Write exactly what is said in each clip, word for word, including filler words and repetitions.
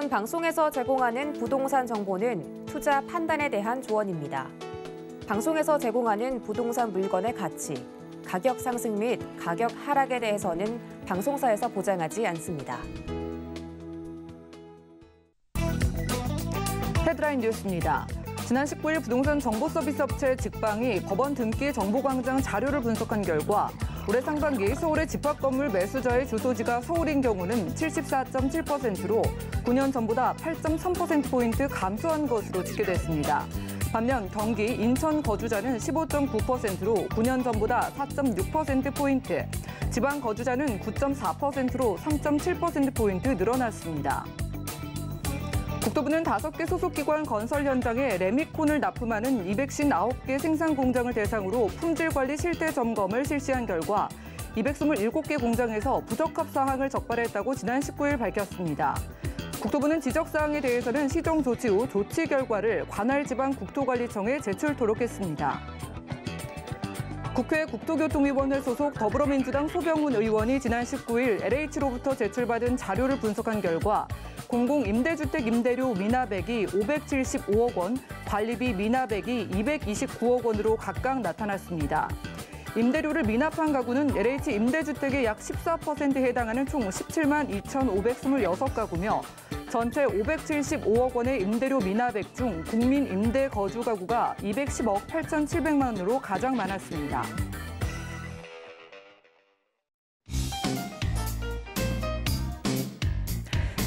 본 방송에서 제공하는 부동산 정보는 투자 판단에 대한 조언입니다. 방송에서 제공하는 부동산 물건의 가치, 가격 상승 및 가격 하락에 대해서는 방송사에서 보장하지 않습니다. 헤드라인 뉴스입니다. 지난 십구 일 부동산 정보서비스 업체 직방이 법원 등기 정보광장 자료를 분석한 결과 올해 상반기 서울의 집합건물 매수자의 주소지가 서울인 경우는 칠십사 점 칠 퍼센트로 구 년 전보다 팔 점 삼 퍼센트포인트 감소한 것으로 집계됐습니다. 반면 경기, 인천 거주자는 십오 점 구 퍼센트로 구 년 전보다 사 점 육 퍼센트포인트, 지방 거주자는 구 점 사 퍼센트로 삼 점 칠 퍼센트포인트 늘어났습니다. 국토부는 다섯 개 소속기관 건설 현장에 레미콘을 납품하는 이백오십구 개 생산공장을 대상으로 품질관리 실태 점검을 실시한 결과 이백이십칠 개 공장에서 부적합 사항을 적발했다고 지난 십구 일 밝혔습니다. 국토부는 지적 사항에 대해서는 시정 조치 후 조치 결과를 관할 지방 국토관리청에 제출토록 했습니다. 국회 국토교통위원회 소속 더불어민주당 소병훈 의원이 지난 십구 일 엘에이치로부터 제출받은 자료를 분석한 결과 공공임대주택 임대료 미납액이 오백칠십오억 원, 관리비 미납액이 이백이십구억 원으로 각각 나타났습니다. 임대료를 미납한 가구는 엘에이치 임대주택의 약 십사 퍼센트에 해당하는 총 십칠만 이천오백이십육 가구며 전체 오백칠십오억 원의 임대료 미납액 중 국민 임대 거주 가구가 이백십억 팔천칠백만 원으로 가장 많았습니다.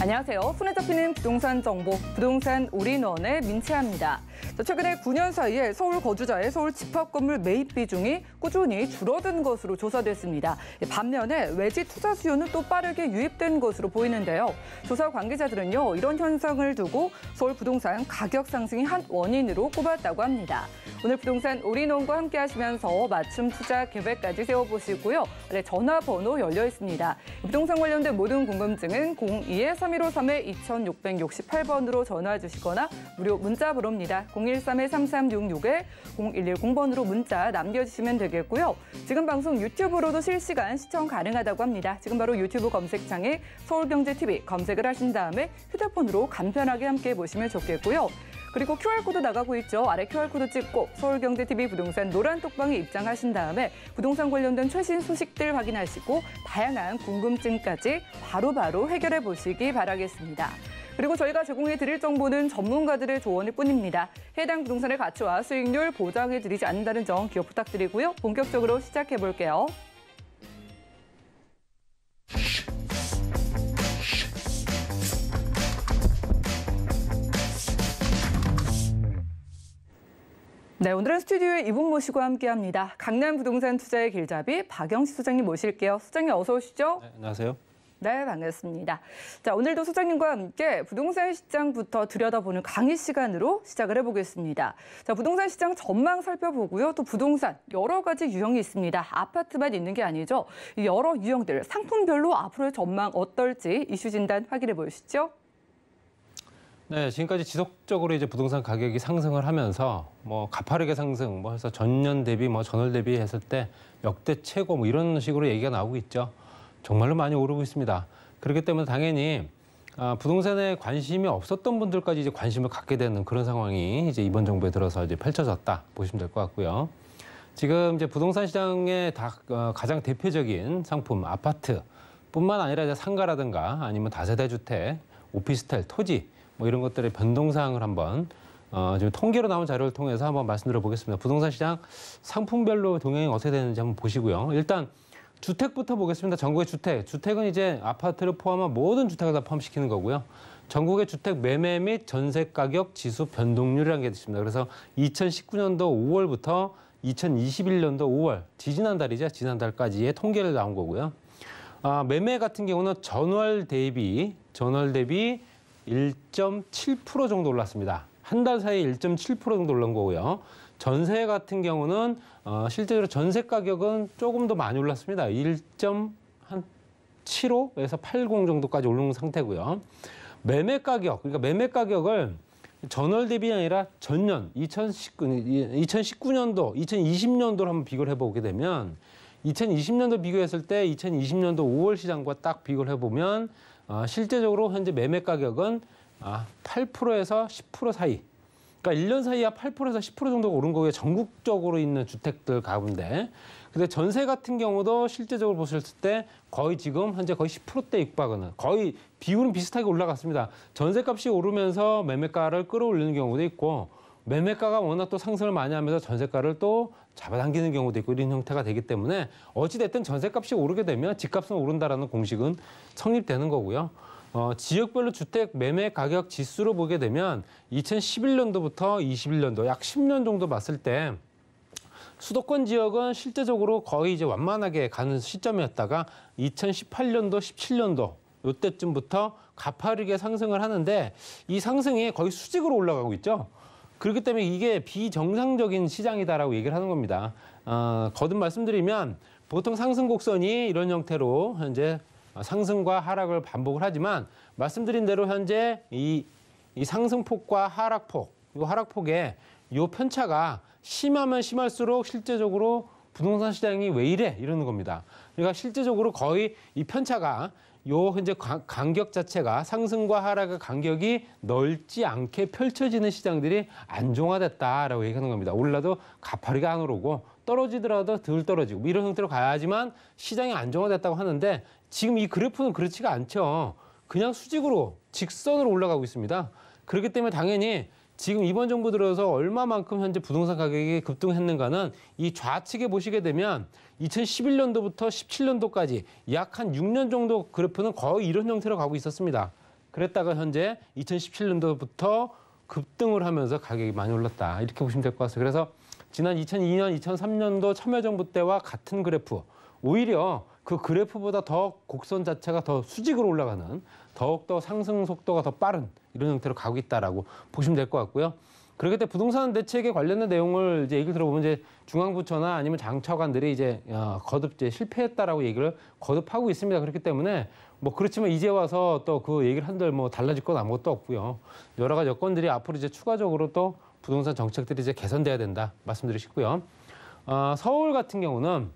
안녕하세요. 손에 잡히는 부동산 정보, 부동산 올인원의 민채아입니다. 최근에 구 년 사이에 서울 거주자의 서울 집합건물 매입 비중이 꾸준히 줄어든 것으로 조사됐습니다. 반면에 외지 투자 수요는 또 빠르게 유입된 것으로 보이는데요. 조사 관계자들은요, 이런 현상을 두고 서울 부동산 가격 상승이 한 원인으로 꼽았다고 합니다. 오늘 부동산 올인원과 함께 하시면서 맞춤 투자 계획까지 세워보시고요. 네, 전화번호 열려 있습니다. 부동산 관련된 모든 궁금증은 공이 삼일오삼 이천육백육십팔 번으로 전화 주시거나 무료 문자 번호입니다. 공일삼 삼삼육육 공일일공 번으로 문자 남겨주시면 되겠고요. 지금 방송 유튜브로도 실시간 시청 가능하다고 합니다. 지금 바로 유튜브 검색창에 서울경제티비 검색을 하신 다음에 휴대폰으로 간편하게 함께 보시면 좋겠고요. 그리고 큐알코드 나가고 있죠. 아래 큐알코드 찍고 서울경제티비 부동산 노란 톡방에 입장하신 다음에 부동산 관련된 최신 소식들 확인하시고 다양한 궁금증까지 바로바로 해결해 보시기 바라겠습니다. 그리고 저희가 제공해 드릴 정보는 전문가들의 조언일 뿐입니다. 해당 부동산의 가치와 수익률 보장해 드리지 않는다는 점 기억 부탁드리고요. 본격적으로 시작해 볼게요. 네, 오늘은 스튜디오에 이분 모시고 함께합니다. 강남 부동산 투자의 길잡이 박영식 소장님 모실게요. 소장님 어서 오시죠. 네, 안녕하세요. 네, 반갑습니다. 자, 오늘도 소장님과 함께 부동산 시장부터 들여다보는 강의 시간으로 시작을 해보겠습니다. 자, 부동산 시장 전망 살펴보고요. 또 부동산 여러 가지 유형이 있습니다. 아파트만 있는 게 아니죠. 여러 유형들, 상품별로 앞으로의 전망 어떨지 이슈 진단 확인해 보시죠. 네, 지금까지 지속적으로 이제 부동산 가격이 상승을 하면서 뭐 가파르게 상승, 뭐 해서 전년 대비, 뭐 전월 대비 했을 때 역대 최고 뭐 이런 식으로 얘기가 나오고 있죠. 정말로 많이 오르고 있습니다. 그렇기 때문에 당연히 부동산에 관심이 없었던 분들까지 이제 관심을 갖게 되는 그런 상황이 이제 이번 정부에 들어서 이제 펼쳐졌다 보시면 될 것 같고요. 지금 이제 부동산 시장의 다 가장 대표적인 상품 아파트뿐만 아니라 이제 상가라든가 아니면 다세대 주택, 오피스텔, 토지 뭐 이런 것들의 변동사항을 한번 어, 지금 통계로 나온 자료를 통해서 한번 말씀드려 보겠습니다. 부동산 시장 상품별로 동향이 어떻게 되는지 한번 보시고요. 일단 주택부터 보겠습니다. 전국의 주택. 주택은 이제 아파트를 포함한 모든 주택을 다 포함시키는 거고요. 전국의 주택 매매 및 전세 가격 지수 변동률이라는 게 있습니다. 그래서 이천십구 년도 오월부터 이천이십일 년도 오월, 지지난달이죠. 지난달까지의 통계를 나온 거고요. 아, 매매 같은 경우는 전월 대비, 전월 대비 일 점 칠 퍼센트 정도 올랐습니다. 한 달 사이에 일 점 칠 퍼센트 정도 올른 거고요. 전세 같은 경우는 어, 실제로 전세 가격은 조금 더 많이 올랐습니다. 일 점 칠오에서 팔십 정도까지 오른 상태고요. 매매 가격, 그러니까 매매 가격을 전월 대비 아니라 전년 이천십구, 이천십구 년도, 이천이십 년도로 한번 비교를 해보게 되면 이천이십 년도 비교했을 때 이천이십 년도 오월 시장과 딱 비교를 해보면 어, 실제적으로 현재 매매 가격은 아, 팔 퍼센트에서 십 퍼센트 사이. 그러니까 일 년 사이에 팔 퍼센트에서 십 퍼센트 정도 오른 거에 전국적으로 있는 주택들 가운데. 근데 전세 같은 경우도 실제적으로 보셨을 때 거의 지금 현재 거의 십 퍼센트대 육박은 거의 비율은 비슷하게 올라갔습니다. 전세값이 오르면서 매매가를 끌어올리는 경우도 있고 매매가가 워낙 또 상승을 많이 하면서 전세가를 또 잡아당기는 경우도 있고 이런 형태가 되기 때문에 어찌됐든 전세값이 오르게 되면 집값은 오른다라는 공식은 성립되는 거고요. 어, 지역별로 주택 매매 가격 지수로 보게 되면 이천십일 년도부터 이십일 년도 약 십 년 정도 봤을 때 수도권 지역은 실제적으로 거의 이제 완만하게 가는 시점이었다가 이천십팔 년도, 십칠 년도 요때쯤부터 가파르게 상승을 하는데 이 상승이 거의 수직으로 올라가고 있죠. 그렇기 때문에 이게 비정상적인 시장이다라고 얘기를 하는 겁니다. 어, 거듭 말씀드리면 보통 상승 곡선이 이런 형태로 현재 상승과 하락을 반복을 하지만 말씀드린 대로 현재 이, 이 상승폭과 하락폭, 이 하락폭의 이 편차가 심하면 심할수록 실제적으로 부동산 시장이 왜 이래 이러는 겁니다. 그러니까 실제적으로 거의 이 편차가 요 현재 간격 자체가 상승과 하락의 간격이 넓지 않게 펼쳐지는 시장들이 안정화됐다라고 얘기하는 겁니다. 올라도 가파르게 안 오르고 떨어지더라도 덜 떨어지고 이런 형태로 가야지만 시장이 안정화됐다고 하는데 지금 이 그래프는 그렇지가 않죠. 그냥 수직으로 직선으로 올라가고 있습니다. 그렇기 때문에 당연히 지금 이번 정부 들어서 얼마만큼 현재 부동산 가격이 급등했는가는 이 좌측에 보시게 되면 이천십일 년도부터 십칠 년도까지 약 한 육 년 정도 그래프는 거의 이런 형태로 가고 있었습니다. 그랬다가 현재 이천십칠 년도부터 급등을 하면서 가격이 많이 올랐다. 이렇게 보시면 될 것 같습니다. 그래서 지난 이천이 년, 이천삼 년도 참여정부 때와 같은 그래프, 오히려 그 그래프보다 더 곡선 자체가 더 수직으로 올라가는 더욱더 상승 속도가 더 빠른 이런 형태로 가고 있다라고 보시면 될 것 같고요. 그렇기 때문에 부동산 대책에 관련된 내용을 이제 얘기를 들어보면 이제 중앙부처나 아니면 장차관들이 이제 거듭 이제 실패했다라고 얘기를 거듭하고 있습니다. 그렇기 때문에 뭐 그렇지만 이제 와서 또 그 얘기를 한들 뭐 달라질 건 아무것도 없고요. 여러 가지 여건들이 앞으로 이제 추가적으로 또 부동산 정책들이 이제 개선돼야 된다 말씀드리고 싶고요. 어, 서울 같은 경우는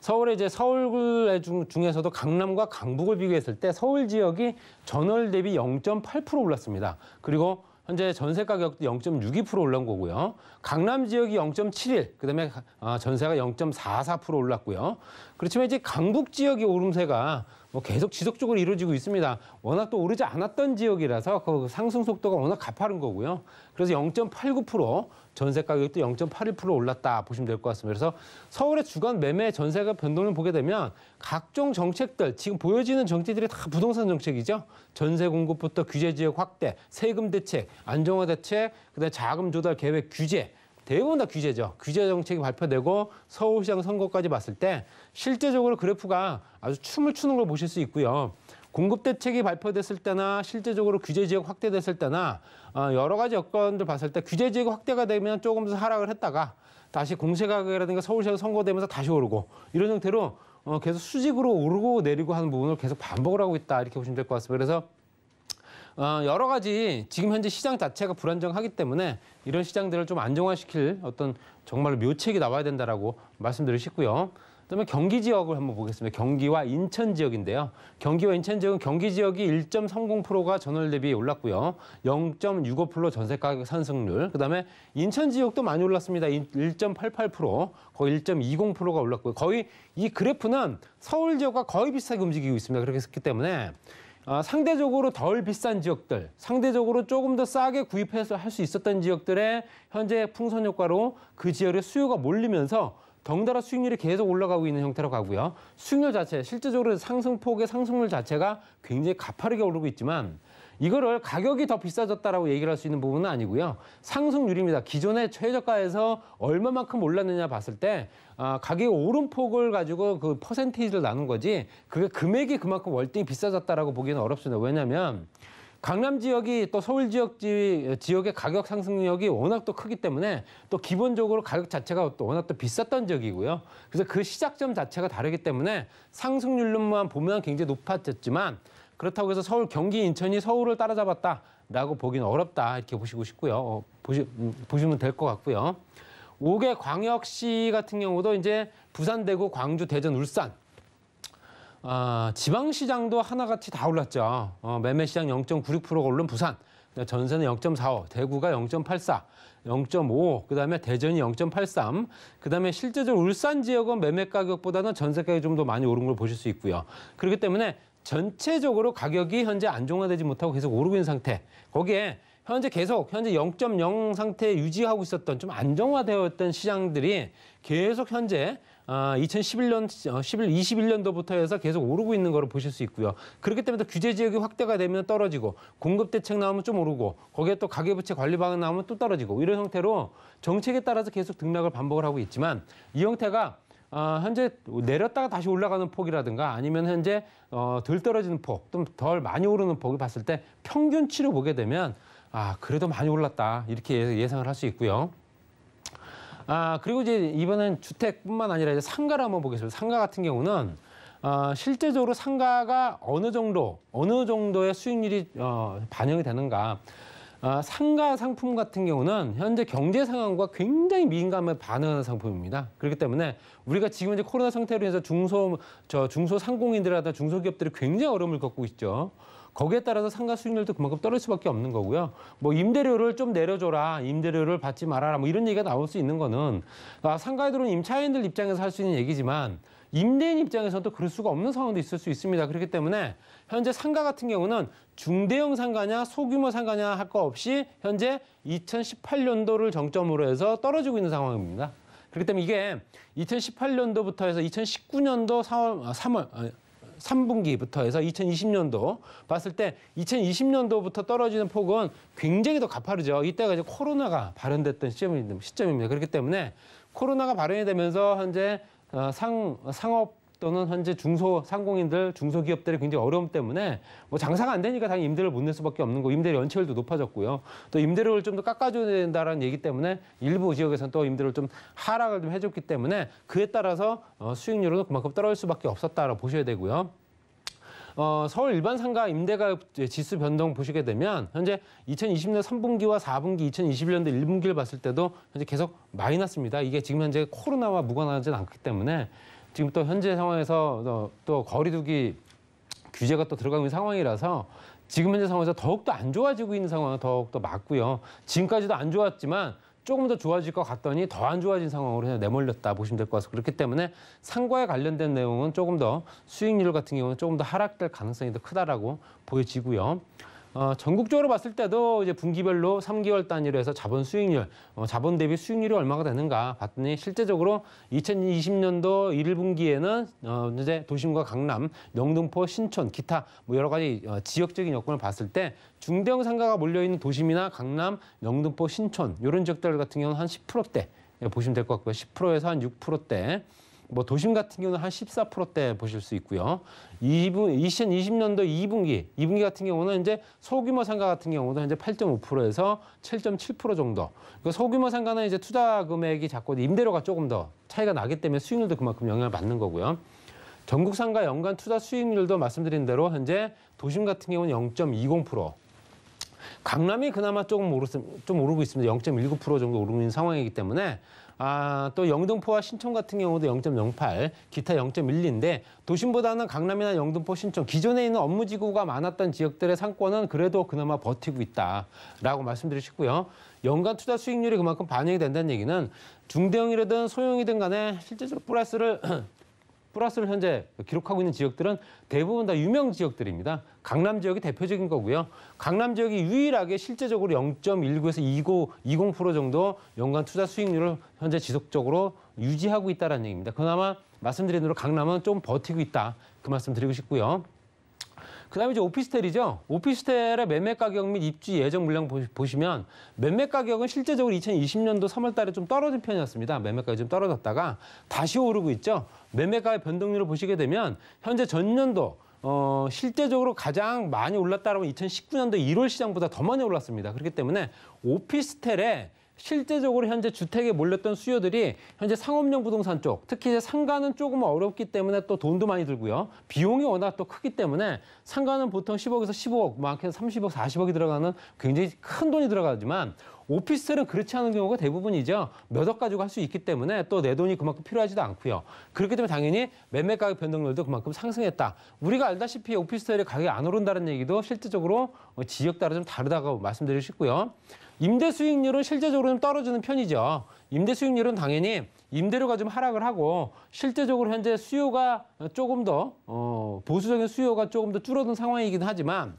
서울의 이제 서울 중에서도 강남과 강북을 비교했을 때 서울 지역이 전월 대비 영 점 팔 퍼센트 올랐습니다. 그리고 현재 전세 가격도 영 점 육이 퍼센트 올라온 거고요. 강남 지역이 영 점 칠일, 그다음에 전세가 영 점 사사 퍼센트 올랐고요. 그렇지만 이제 강북 지역의 오름세가 뭐 계속 지속적으로 이루어지고 있습니다. 워낙 또 오르지 않았던 지역이라서 그 상승 속도가 워낙 가파른 거고요. 그래서 영 점 팔구 퍼센트, 전세 가격도 영 점 팔일 퍼센트 올랐다 보시면 될 것 같습니다. 그래서 서울의 주간 매매 전세가 변동을 보게 되면 각종 정책들, 지금 보여지는 정책들이 다 부동산 정책이죠. 전세 공급부터 규제 지역 확대, 세금 대책, 안정화 대책, 그다음에 자금 조달 계획 규제, 대부분 다 규제죠. 규제 정책이 발표되고 서울시장 선거까지 봤을 때 실제적으로 그래프가 아주 춤을 추는 걸 보실 수 있고요. 공급 대책이 발표됐을 때나 실제적으로 규제 지역 확대됐을 때나 여러 가지 여건들 봤을 때 규제 지역 확대가 되면 조금 더 하락을 했다가 다시 공시 가격이라든가 서울시장 선거되면서 다시 오르고 이런 형태로 계속 수직으로 오르고 내리고 하는 부분을 계속 반복을 하고 있다 이렇게 보시면 될 것 같습니다. 그래서 어, 여러 가지 지금 현재 시장 자체가 불안정하기 때문에 이런 시장들을 좀 안정화시킬 어떤 정말로 묘책이 나와야 된다라고 말씀드리고 싶고요. 그다음에 경기 지역을 한번 보겠습니다. 경기와 인천 지역인데요. 경기와 인천 지역은 경기 지역이 일 점 삼공 퍼센트가 전월 대비 올랐고요. 영 점 육오 퍼센트 전세 가격 상승률. 그다음에 인천 지역도 많이 올랐습니다. 일 점 팔팔 퍼센트, 거의 일 점 이공 퍼센트가 올랐고요. 거의 이 그래프는 서울 지역과 거의 비슷하게 움직이고 있습니다. 그렇기 때문에 어, 상대적으로 덜 비싼 지역들, 상대적으로 조금 더 싸게 구입해서 할 수 있었던 지역들의 현재 풍선 효과로 그 지역의 수요가 몰리면서 덩달아 수익률이 계속 올라가고 있는 형태로 가고요. 수익률 자체, 실제적으로 상승폭의 상승률 자체가 굉장히 가파르게 오르고 있지만 이거를 가격이 더 비싸졌다라고 얘기를 할 수 있는 부분은 아니고요. 상승률입니다. 기존의 최저가에서 얼마만큼 올랐느냐 봤을 때 아, 가격의 오름폭을 가지고 그 퍼센테이지를 나눈 거지 그게 금액이 그만큼 월등히 비싸졌다라고 보기는 어렵습니다. 왜냐하면 강남 지역이 또 서울 지역 지, 지역의 가격 상승력이 워낙 또 크기 때문에 또 기본적으로 가격 자체가 또 워낙 또 비쌌던 지역이고요. 그래서 그 시작점 자체가 다르기 때문에 상승률만 보면 굉장히 높아졌지만 그렇다고 해서 서울, 경기, 인천이 서울을 따라잡았다라고 보기는 어렵다 이렇게 보시고 싶고요. 어, 보시, 음, 보시면 될 것 같고요. 오 개 광역시 같은 경우도 이제 부산, 대구, 광주, 대전, 울산 아, 지방시장도 하나같이 다 올랐죠. 어, 매매시장 영 점 구육 퍼센트가 오른 부산, 전세는 영 점 사오, 대구가 영 점 팔사, 영 점 오오, 그다음에 대전이 영 점 팔삼, 그다음에 실제적으로 울산 지역은 매매 가격보다는 전세 가격이 좀 더 많이 오른 걸 보실 수 있고요. 그렇기 때문에 전체적으로 가격이 현재 안정화되지 못하고 계속 오르고 있는 상태. 거기에 현재 계속 현재 영 점 영 상태 유지하고 있었던 좀 안정화되었던 시장들이 계속 현재 이천십일 년, 이십일 년도부터 해서 계속 오르고 있는 거를 보실 수 있고요. 그렇기 때문에 또 규제 지역이 확대가 되면 떨어지고, 공급 대책 나오면 좀 오르고, 거기에 또 가계부채 관리 방안 나오면 또 떨어지고, 이런 형태로 정책에 따라서 계속 등락을 반복을 하고 있지만, 이 형태가 어, 현재 내렸다가 다시 올라가는 폭이라든가 아니면 현재 어, 덜 떨어지는 폭, 좀 덜 많이 오르는 폭을 봤을 때 평균치로 보게 되면 아, 그래도 많이 올랐다, 이렇게 예상을 할 수 있고요. 아, 그리고 이제 이번엔 주택뿐만 아니라 이제 상가를 한번 보겠습니다. 상가 같은 경우는 어, 실제적으로 상가가 어느 정도, 어느 정도의 수익률이 어, 반영이 되는가. 아, 상가 상품 같은 경우는 현재 경제 상황과 굉장히 민감하게 반응하는 상품입니다. 그렇기 때문에 우리가 지금 이제 코로나 상태로 인해서 중소, 저 중소상공인들이라든가 중소기업들이 굉장히 어려움을 겪고 있죠. 거기에 따라서 상가 수익률도 그만큼 떨어질 수밖에 없는 거고요. 뭐 임대료를 좀 내려줘라, 임대료를 받지 말아라, 뭐 이런 얘기가 나올 수 있는 거는 아, 상가에 들어온 임차인들 입장에서 할 수 있는 얘기지만 임대인 입장에서는 또 그럴 수가 없는 상황도 있을 수 있습니다. 그렇기 때문에 현재 상가 같은 경우는 중대형 상가냐 소규모 상가냐 할 거 없이 현재 이천십팔 년도를 정점으로 해서 떨어지고 있는 상황입니다. 그렇기 때문에 이게 이천십팔 년도부터 해서 이천십구 년도 사월, 삼월, 삼 분기부터 해서 이천이십 년도 봤을 때 이천이십 년도부터 떨어지는 폭은 굉장히 더 가파르죠. 이때가 이제 코로나가 발현됐던 시점입니다. 그렇기 때문에 코로나가 발현이 되면서 현재 상, 상업 또는 현재 중소상공인들, 중소기업들이 굉장히 어려움 때문에 뭐 장사가 안 되니까 당연히 임대료를 못 낼 수밖에 없는 거고, 임대료 연체율도 높아졌고요. 또 임대료를 좀 더 깎아줘야 된다는 얘기 때문에 일부 지역에서는 또 임대료를 좀 하락을 좀 해줬기 때문에 그에 따라서 수익률은 그만큼 떨어질 수밖에 없었다라고 보셔야 되고요. 어, 서울 일반 상가 임대가 지수 변동 보시게 되면 현재 이천이십 년 삼 분기와 사 분기, 이천이십일 년도 일 분기를 봤을 때도 현재 계속 마이너스입니다. 이게 지금 현재 코로나와 무관하지 않기 때문에 지금 또 현재 상황에서 또, 또 거리두기 규제가 또 들어가고 있는 상황이라서 지금 현재 상황에서 더욱더 안 좋아지고 있는 상황은 더욱더 맞고요. 지금까지도 안 좋았지만 조금 더 좋아질 것 같더니 더 안 좋아진 상황으로 내몰렸다 보시면 될 것 같습니다. 그렇기 때문에 상과에 관련된 내용은 조금 더 수익률 같은 경우는 조금 더 하락될 가능성이 더 크다라고 보여지고요. 어, 전국적으로 봤을 때도 이제 분기별로 삼 개월 단위로 해서 자본 수익률, 어, 자본 대비 수익률이 얼마가 되는가 봤더니 실제적으로 이천이십 년도 일 분기에는 어, 이제 도심과 강남, 영등포, 신촌, 기타 뭐 여러 가지 어, 지역적인 여건을 봤을 때 중대형 상가가 몰려있는 도심이나 강남, 영등포, 신촌 이런 지역들 같은 경우는 한 십 퍼센트대 보시면 될 것 같고요. 십 퍼센트에서 한 육 퍼센트대. 뭐 도심 같은 경우는 한 십사 퍼센트대 보실 수 있고요. 이천이십 년도 이 분기, 이 분기 같은 경우는 이제 소규모 상가 같은 경우도 현재 팔 점 오 퍼센트에서 칠 점 칠 퍼센트 정도. 그 소규모 상가는 이제 투자 금액이 작고 임대료가 조금 더 차이가 나기 때문에 수익률도 그만큼 영향을 받는 거고요. 전국 상가 연간 투자 수익률도 말씀드린 대로 현재 도심 같은 경우는 영 점 이공 퍼센트. 강남이 그나마 조금 오르, 좀 오르고 있습니다. 영 점 일구 퍼센트 정도 오르고 있는 상황이기 때문에 아, 또 영등포와 신촌 같은 경우도 영 점 영팔, 기타 영 점 일이인데 도심보다는 강남이나 영등포, 신촌 기존에 있는 업무지구가 많았던 지역들의 상권은 그래도 그나마 버티고 있다라고 말씀드리고 싶고요. 연간 투자 수익률이 그만큼 반영이 된다는 얘기는 중대형이든 소형이든 간에 실제적으로 플러스를 플러스를 현재 기록하고 있는 지역들은 대부분 다 유명 지역들입니다. 강남 지역이 대표적인 거고요. 강남 지역이 유일하게 실제적으로 영 점 일구에서 이십 퍼센트 정도 연간 투자 수익률을 현재 지속적으로 유지하고 있다는 얘기입니다. 그나마 말씀드린 대로 강남은 좀 버티고 있다, 그 말씀 드리고 싶고요. 그다음에 이제 오피스텔이죠. 오피스텔의 매매 가격 및 입주 예정 물량 보시면 매매 가격은 실제적으로 이천이십 년도 삼월 달에 좀 떨어진 편이었습니다. 매매 가격이 좀 떨어졌다가 다시 오르고 있죠. 매매가의 변동률을 보시게 되면 현재 전년도 어, 실제적으로 가장 많이 올랐다고 하면 이천십구 년도 일월 시장보다 더 많이 올랐습니다. 그렇기 때문에 오피스텔에 실제적으로 현재 주택에 몰렸던 수요들이 현재 상업용 부동산 쪽, 특히 이제 상가는 조금 어렵기 때문에 또 돈도 많이 들고요. 비용이 워낙 또 크기 때문에 상가는 보통 십억에서 십오억, 많게는 삼십억, 사십억이 들어가는 굉장히 큰 돈이 들어가지만 오피스텔은 그렇지 않은 경우가 대부분이죠. 몇 억 가지고 할 수 있기 때문에 또 내 돈이 그만큼 필요하지도 않고요. 그렇기 때문에 당연히 매매 가격 변동률도 그만큼 상승했다. 우리가 알다시피 오피스텔의 가격이 안 오른다는 얘기도 실질적으로 지역 따라 좀 다르다고 말씀드리고 싶고요. 임대 수익률은 실제적으로 좀 떨어지는 편이죠. 임대 수익률은 당연히 임대료가 좀 하락을 하고 실제적으로 현재 수요가 조금 더 어, 보수적인 수요가 조금 더 줄어든 상황이긴 하지만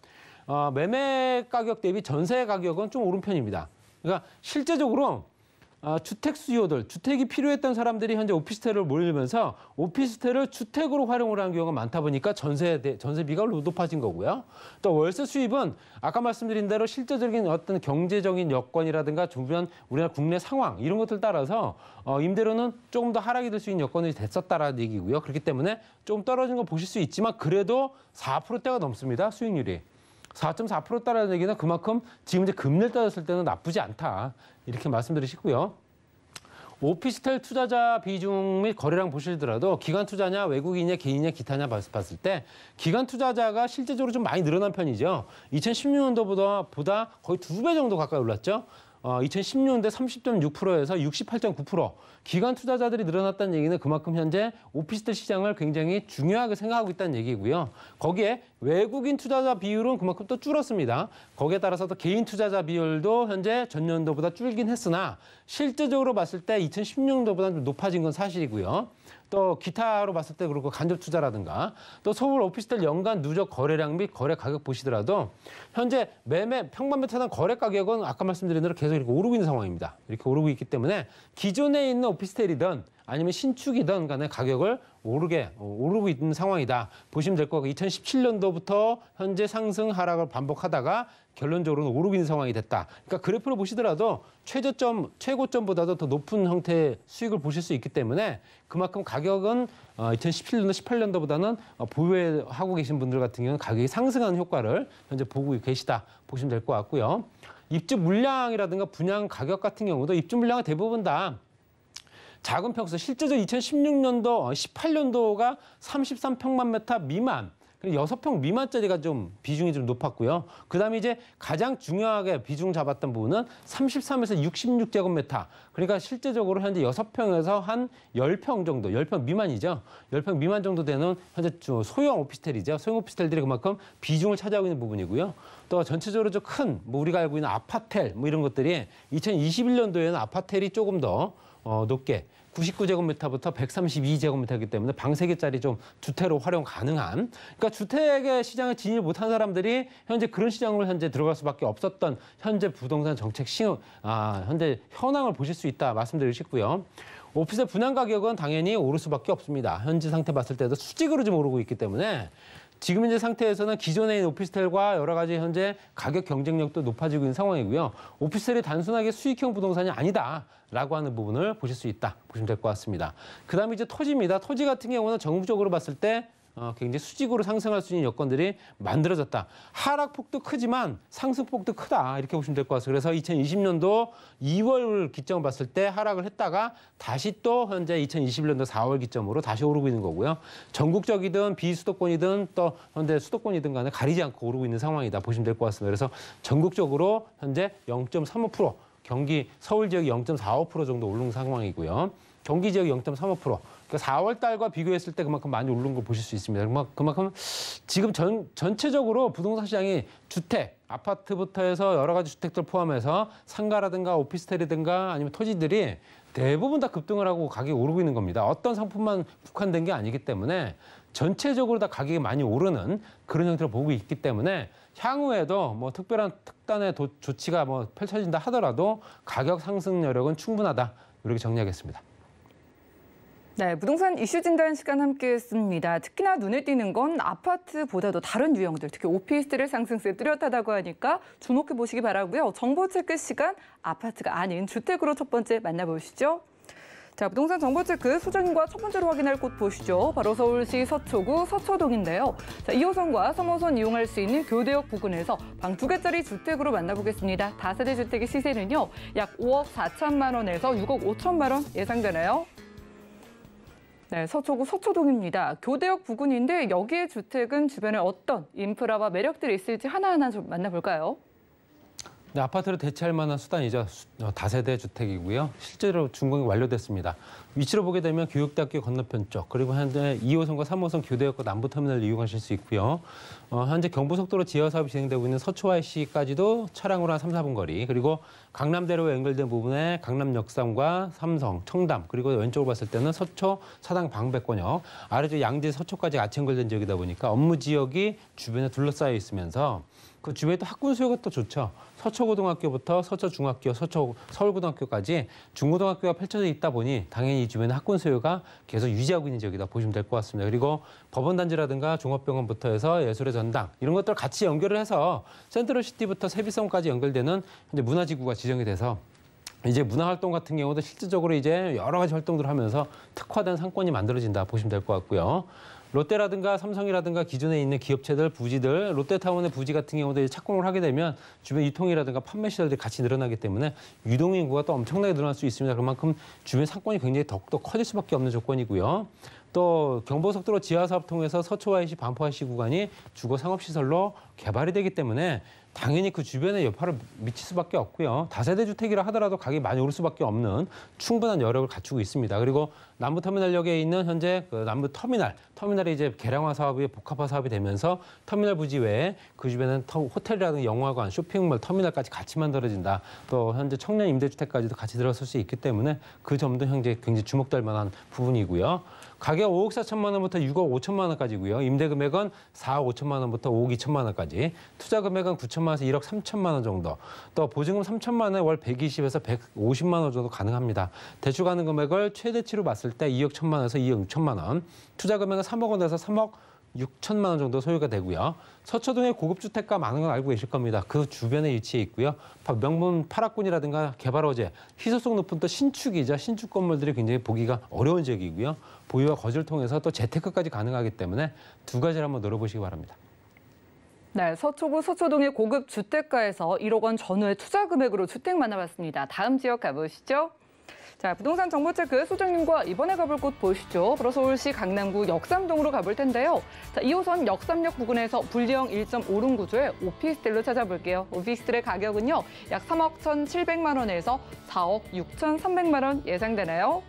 어, 매매 가격 대비 전세 가격은 좀 오른 편입니다. 그러니까 실제적으로 어, 주택 수요들, 주택이 필요했던 사람들이 현재 오피스텔을 몰리면서 오피스텔을 주택으로 활용을 하는 경우가 많다 보니까 전세, 전세비가 높아진 거고요. 또 월세 수입은 아까 말씀드린 대로 실제적인 어떤 경제적인 여건이라든가 주변 우리나라 국내 상황 이런 것들 따라서 어, 임대료는 조금 더 하락이 될 수 있는 여건이 됐었다라는 얘기고요. 그렇기 때문에 좀 떨어진 거 보실 수 있지만 그래도 사 퍼센트대가 넘습니다. 수익률이. 사 점 사 퍼센트라는 얘기는 그만큼 지금 이제 금리를 따졌을 때는 나쁘지 않다. 이렇게 말씀드리시고요. 오피스텔 투자자 비중 및 거래량 보시더라도 기관 투자냐, 외국인이냐, 개인이냐, 기타냐 봤을 때 기관 투자자가 실제적으로 좀 많이 늘어난 편이죠. 이천십육 년도보다 보다 거의 두 배 정도 가까이 올랐죠. 어, 이천십육 년도에 삼십 점 육 퍼센트에서 육십팔 점 구 퍼센트 기관 투자자들이 늘어났다는 얘기는 그만큼 현재 오피스텔 시장을 굉장히 중요하게 생각하고 있다는 얘기고요. 거기에 외국인 투자자 비율은 그만큼 또 줄었습니다. 거기에 따라서 또 개인 투자자 비율도 현재 전년도보다 줄긴 했으나 실제적으로 봤을 때 이천십육 년도보다 좀 높아진 건 사실이고요. 또 기타로 봤을 때 그렇고 간접 투자라든가 또 서울 오피스텔 연간 누적 거래량 및 거래 가격 보시더라도 현재 매매 평판 매타당 거래 가격은 아까 말씀드린 대로 계속 이렇게 오르고 있는 상황입니다. 이렇게 오르고 있기 때문에 기존에 있는 오피스텔이든 아니면 신축이든 간에 가격을 오르게 오르고 있는 상황이다. 보시면 될 거고 이천십칠 년도부터 현재 상승 하락을 반복하다가 결론적으로는 오르고 있는 상황이 됐다. 그러니까 그래프를 보시더라도 최저점, 최고점보다도 더 높은 형태의 수익을 보실 수 있기 때문에 그만큼 가격은 이천십칠 년도, 십팔 년도보다는 보유하고 계신 분들 같은 경우는 가격이 상승하는 효과를 현재 보고 계시다. 보시면 될 것 같고요. 입주 물량이라든가 분양 가격 같은 경우도 입주 물량은 대부분 다 작은 평수, 실제적으로 이천십육 년도, 십팔 년도가 삼십삼 평방미터 미만, 육 평 미만짜리가 좀 비중이 좀 높았고요. 그다음에 이제 가장 중요하게 비중 잡았던 부분은 삼십삼에서 육십육 제곱미터. 그러니까 실제적으로 현재 육 평에서 한 십 평 정도, 십 평 미만이죠. 십 평 미만 정도 되는 현재 소형 오피스텔이죠. 소형 오피스텔들이 그만큼 비중을 차지하고 있는 부분이고요. 또 전체적으로 좀 큰, 뭐 우리가 알고 있는 아파텔 뭐 이런 것들이 이천이십일 년도에는 아파텔이 조금 더 어, 높게 구십구 제곱미터부터 백삼십이 제곱미터이기 때문에 방 세 개짜리 좀 주택으로 활용 가능한 그러니까 주택의 시장에 진입을 못한 사람들이 현재 그런 시장으로 현재 들어갈 수밖에 없었던 현재 부동산 정책 시흥, 아, 현재 현황을 보실 수 있다 말씀드리고 싶고요. 오피스텔 분양 가격은 당연히 오를 수밖에 없습니다. 현재 상태 봤을 때도 수직으로 지금 오르고 있기 때문에 지금 현재 상태에서는 기존의 오피스텔과 여러 가지 현재 가격 경쟁력도 높아지고 있는 상황이고요. 오피스텔이 단순하게 수익형 부동산이 아니다라고 하는 부분을 보실 수 있다. 보시면 될 것 같습니다. 그다음에 이제 토지입니다. 토지 같은 경우는 전국적으로 봤을 때 어, 굉장히 수직으로 상승할 수 있는 여건들이 만들어졌다. 하락폭도 크지만 상승폭도 크다. 이렇게 보시면 될 것 같습니다. 그래서 이천이십 년도 이 월 기점 봤을 때 하락을 했다가 다시 또 현재 이천이십일 년도 사 월 기점으로 다시 오르고 있는 거고요. 전국적이든 비수도권이든 또 현재 수도권이든 간에 가리지 않고 오르고 있는 상황이다. 보시면 될 것 같습니다. 그래서 전국적으로 현재 영 점 삼오 퍼센트, 경기 서울 지역이 영 점 사오 퍼센트 정도 오른 상황이고요. 경기 지역 영 점 삼오 퍼센트. 그러니까 사 월 달과 비교했을 때 그만큼 많이 오른 걸 보실 수 있습니다. 그만큼 지금 전, 전체적으로 부동산 시장이 주택, 아파트부터 해서 여러 가지 주택들 포함해서 상가라든가 오피스텔이든가 아니면 토지들이 대부분 다 급등을 하고 가격이 오르고 있는 겁니다. 어떤 상품만 국한된 게 아니기 때문에 전체적으로 다 가격이 많이 오르는 그런 형태로 보고 있기 때문에 향후에도 뭐 특별한 특단의 도, 조치가 뭐 펼쳐진다 하더라도 가격 상승 여력은 충분하다. 이렇게 정리하겠습니다. 네, 부동산 이슈 진단 시간 함께했습니다. 특히나 눈에 띄는 건 아파트보다도 다른 유형들, 특히 오피스텔의 상승세 뚜렷하다고 하니까 주목해 보시기 바라고요. 정보 체크 시간, 아파트가 아닌 주택으로 첫 번째 만나보시죠. 자, 부동산 정보 체크 소장님과 첫 번째로 확인할 곳 보시죠. 바로 서울시 서초구 서초동인데요. 자, 이 호선과 삼 호선 이용할 수 있는 교대역 부근에서 방 두 개짜리 주택으로 만나보겠습니다. 다세대 주택의 시세는요, 약 오억 사천만 원에서 육억 오천만 원 예상되나요? 네, 서초구 서초동입니다. 교대역 부근인데 여기의 주택은 주변에 어떤 인프라와 매력들이 있을지 하나하나 좀 만나볼까요? 네, 아파트를 대체할 만한 수단이죠. 다세대 주택이고요. 실제로 준공이 완료됐습니다. 위치로 보게 되면 교육대학교 건너편 쪽, 그리고 현재 이 호선과 삼 호선 교대역과 남부터미널을 이용하실 수 있고요. 어, 현재 경부속도로 지하 사업이 진행되고 있는 서초아이씨까지도 차량으로 한 삼, 사 분 거리, 그리고 강남대로와 연결된 부분에 강남역삼과 삼성, 청담, 그리고 왼쪽으로 봤을 때는 서초, 사당, 방배권역, 아래쪽 양재, 서초까지 같이 연결된 지역이다 보니까 업무 지역이 주변에 둘러싸여 있으면서 그 주변에 또 학군 수요가 또 좋죠. 서초고등학교부터 서초중학교, 서초 서울고등학교까지 중고등학교가 펼쳐져 있다 보니 당연히 이 주변의 학군 수요가 계속 유지하고 있는 지역이다 보시면 될 것 같습니다. 그리고 법원단지라든가 종합병원부터 해서 예술의 전당 이런 것들을 같이 연결을 해서 센트럴시티부터 세비섬까지 연결되는 현재 문화지구가 지정이 돼서 이제 문화활동 같은 경우도 실질적으로 이제 여러 가지 활동들을 하면서 특화된 상권이 만들어진다 보시면 될 것 같고요. 롯데라든가 삼성이라든가 기존에 있는 기업체들, 부지들, 롯데타운의 부지 같은 경우도 이제 착공을 하게 되면 주변 유통이라든가 판매 시설들이 같이 늘어나기 때문에 유동인구가 또 엄청나게 늘어날 수 있습니다. 그만큼 주변 상권이 굉장히 더욱더 커질 수밖에 없는 조건이고요. 또 경부고속도로 지하사업 통해서 서초아이씨, 반포아이씨 구간이 주거상업시설로 개발이 되기 때문에 당연히 그 주변에 여파를 미칠 수밖에 없고요. 다세대 주택이라 하더라도 가격이 많이 오를 수밖에 없는 충분한 여력을 갖추고 있습니다. 그리고 남부터미널역에 있는 현재 그 남부터미널, 터미널이 이제 개량화 사업이 복합화 사업이 되면서 터미널 부지 외에 그 주변에는 호텔이라든가 영화관, 쇼핑몰, 터미널까지 같이 만들어진다. 또 현재 청년 임대주택까지도 같이 들어설 수 있기 때문에 그 점도 현재 굉장히 주목될 만한 부분이고요. 가격 오억 사천만 원부터 육억 오천만 원까지고요. 임대 금액은 사억 오천만 원부터 오억 이천만 원까지. 투자 금액은 구천만 원에서 일억 삼천만 원 정도. 또 보증금 삼천만 원에 월 백이십에서 백오십만 원 정도 가능합니다. 대출 가능 금액을 최대치로 봤을 때 이억 천만 원에서 이억 육천만 원. 투자 금액은 삼억 원에서 삼억 육천만 원 정도 소요가 되고요. 서초동의 고급 주택가 많은 건 알고 계실 겁니다. 그 주변에 위치해 있고요. 명문 팔 학군이라든가 개발어제, 희소성 높은 또 신축이자 신축 건물들이 굉장히 보기가 어려운 지역이고요. 보유와 거주를 통해서 또 재테크까지 가능하기 때문에 두 가지를 한번 노려보시기 바랍니다. 네, 서초구 서초동의 고급 주택가에서 일억 원 전후의 투자 금액으로 주택 만나봤습니다. 다음 지역 가보시죠. 자, 부동산 정보체크 소장님과 이번에 가볼 곳 보시죠. 바로 서울시 강남구 역삼동으로 가볼 텐데요. 자, 이 호선 역삼역 부근에서 분리형 일 점 오 룸 구조의 오피스텔로 찾아볼게요. 오피스텔의 가격은요, 약 삼억 천칠백만 원에서 사억 육천삼백만 원 예상되나요?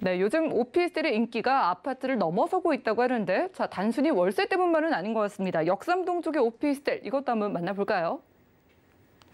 네, 요즘 오피스텔의 인기가 아파트를 넘어서고 있다고 하는데, 자, 단순히 월세 때문만은 아닌 것 같습니다. 역삼동 쪽의 오피스텔, 이것도 한번 만나볼까요?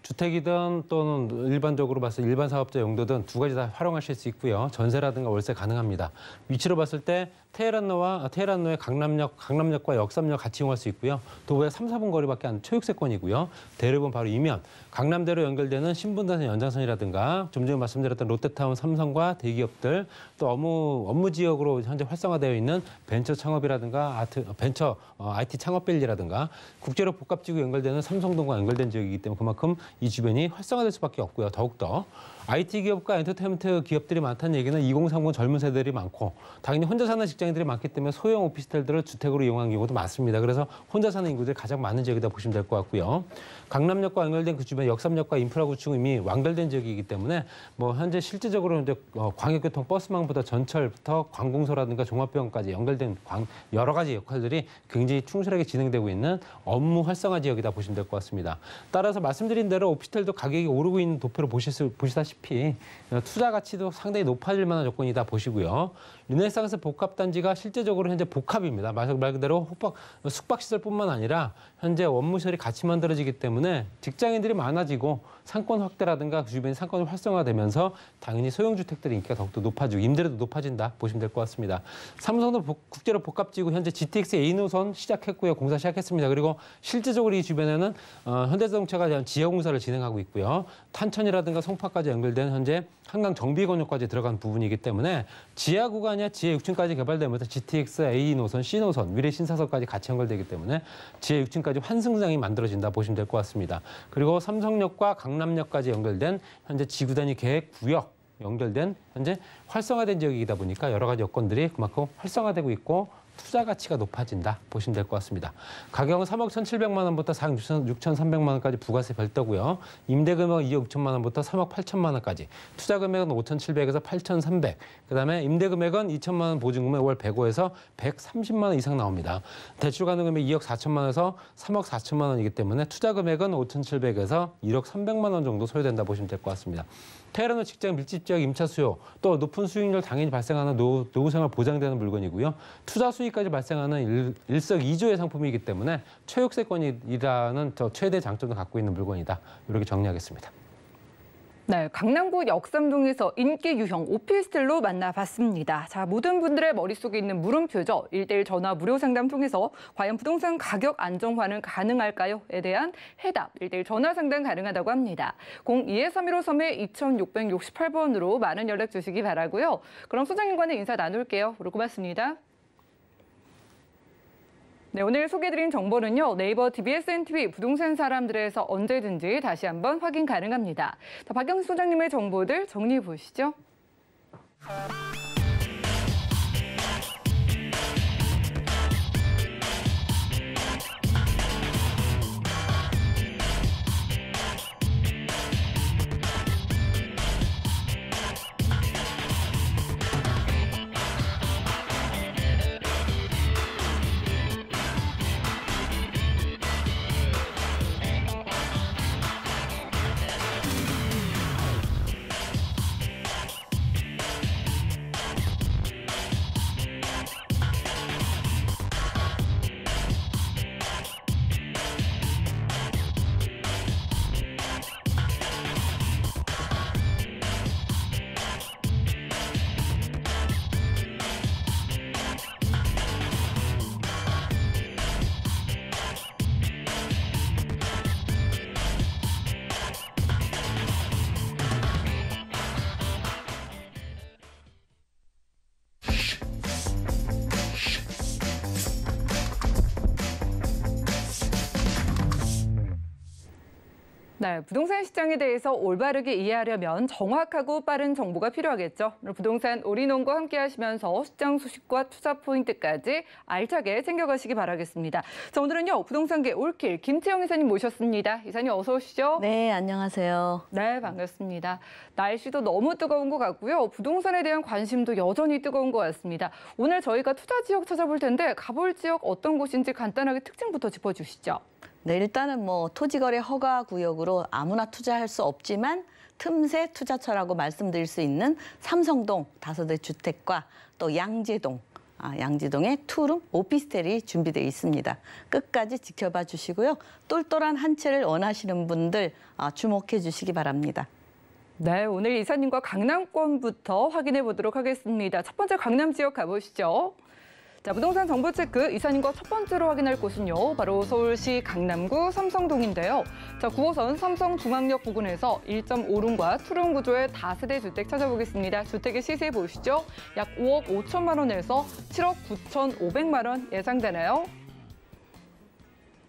주택이든 또는 일반적으로 봤을 일반 사업자 용도든 두 가지 다 활용하실 수 있고요. 전세라든가 월세 가능합니다. 위치로 봤을 때 테헤란로와 테헤란로의 강남역, 강남역과 역삼역 같이 이용할 수 있고요. 도보에 삼, 사 분 거리밖에 안 초육세권이고요. 대로변 바로 이면 강남대로 연결되는 신분당선 연장선이라든가 좀 전에 말씀드렸던 롯데타운, 삼성과 대기업들 또 업무 업무 지역으로 현재 활성화되어 있는 벤처 창업이라든가 아트 벤처 어, 아이티 창업 빌리라든가 국제로 복합지구 연결되는 삼성동과 연결된 지역이기 때문에 그만큼 이 주변이 활성화될 수밖에 없고요. 더욱더 아이티 기업과 엔터테인먼트 기업들이 많다는 얘기는 이공삼공 젊은 세대들이 많고 당연히 혼자 사는 직장인들이 많기 때문에 소형 오피스텔들을 주택으로 이용하는 경우도 많습니다. 그래서 혼자 사는 인구들이 가장 많은 지역이다 보시면 될 것 같고요. 강남역과 연결된 그 주변 역삼역과 인프라 구축은 이미 완결된 지역이기 때문에 뭐 현재 실질적으로 이제 광역교통 버스망보다 전철부터 관공서라든가 종합병원까지 연결된 여러 가지 역할들이 굉장히 충실하게 진행되고 있는 업무 활성화 지역이다 보시면 될 것 같습니다. 따라서 말씀드린 대로 오피스텔도 가격이 오르고 있는 도표를 보실, 보시다시피 투자 가치도 상당히 높아질 만한 조건이다 보시고요. 르네상스 복합단지가 실제적으로 현재 복합입니다. 말 그대로 숙박시설뿐만 아니라 현재 업무시설이 같이 만들어지기 때문에 직장인들이 많아지고 상권 확대라든가 그 주변 상권이 활성화되면서 당연히 소형주택들의 인기가 더욱더 높아지고 임대료도 높아진다 보시면 될 것 같습니다. 삼성도 국제로 복합지구 현재 지티엑스 에이 노선 시작했고요. 공사 시작했습니다. 그리고 실제적으로 이 주변에는 어, 현대자동차가 대한 지하공 사를 진행하고 있고요. 탄천이라든가 송파까지 연결된 현재 한강 정비건역까지 들어간 부분이기 때문에 지하 구간이야 지하 육 층까지 개발되면서 지티엑스 에이 노선, 씨 노선, 위례 신사선까지 같이 연결되기 때문에 지하 육 층까지 환승장이 만들어진다 보시면 될 것 같습니다. 그리고 삼성역과 강남역까지 연결된 현재 지구단위 계획 구역 연결된 현재 활성화된 지역이다 보니까 여러 가지 여건들이 그만큼 활성화되고 있고 투자 가치가 높아진다 보시면 될 것 같습니다. 가격은 삼억 천칠백만 원부터 사억 육천삼백만 원까지 부가세 별도고요. 임대금액은 이억 육천만 원부터 삼억 팔천만 원까지. 투자금액은 오천칠백에서 팔천삼백. 그다음에 임대금액은 이천만 원 보증금에 월 백오에서 백삼십만 원 이상 나옵니다. 대출 가능금액 이억 사천만 원에서 삼억 사천만 원이기 때문에 투자금액은 오천칠백에서 일억 삼백만 원 정도 소요된다 보시면 될 것 같습니다. 테헤란의 직장 밀집 지역 임차 수요, 또 높은 수익률 당연히 발생하는 노후, 노후생활 보장되는 물건이고요. 투자 수익까지 발생하는 일, 일석이조의 상품이기 때문에 최육세권이라는 저 최대 장점도 갖고 있는 물건이다. 이렇게 정리하겠습니다. 네, 강남구 역삼동에서 인기 유형 오피스텔로 만나봤습니다. 자, 모든 분들의 머릿속에 있는 물음표죠. 일대일 전화 무료 상담 통해서 과연 부동산 가격 안정화는 가능할까요?에 대한 해답, 일대일 전화 상담 가능하다고 합니다. 공이 삼일오삼에 이육육팔번으로 많은 연락 주시기 바라고요. 그럼 소장님과는 인사 나눌게요. 오늘 고맙습니다. 네, 오늘 소개해드린 정보는요, 네이버 티비에스엔 티비 부동산 사람들에서 언제든지 다시 한번 확인 가능합니다. 자, 박영식 소장님의 정보들 정리해 보시죠. 네, 부동산 시장에 대해서 올바르게 이해하려면 정확하고 빠른 정보가 필요하겠죠. 오늘 부동산 올인원과 함께하시면서 시장 소식과 투자 포인트까지 알차게 챙겨가시기 바라겠습니다. 자, 오늘은요, 부동산계 올킬 김채영 이사님 모셨습니다. 이사님 어서 오시죠. 네, 안녕하세요. 네, 반갑습니다. 날씨도 너무 뜨거운 것 같고요. 부동산에 대한 관심도 여전히 뜨거운 것 같습니다. 오늘 저희가 투자 지역 찾아볼 텐데 가볼 지역 어떤 곳인지 간단하게 특징부터 짚어주시죠. 네, 일단은 뭐 토지거래 허가 구역으로 아무나 투자할 수 없지만 틈새 투자처라고 말씀드릴 수 있는 삼성동 다세대 주택과 또 양재동, 아, 양재동의 투룸 오피스텔이 준비되어 있습니다. 끝까지 지켜봐 주시고요. 똘똘한 한 채를 원하시는 분들 주목해 주시기 바랍니다. 네, 오늘 이사님과 강남권부터 확인해 보도록 하겠습니다. 첫 번째 강남 지역 가보시죠. 자, 부동산 정보 체크 이사님과 첫 번째로 확인할 곳은요, 바로 서울시 강남구 삼성동인데요. 자, 구호선 삼성중앙역 부근에서 일점오룸과 투룸 구조의 다세대 주택 찾아보겠습니다. 주택의 시세 보시죠. 약 오억 오천만 원에서 칠억 구천오백만 원 예상되나요?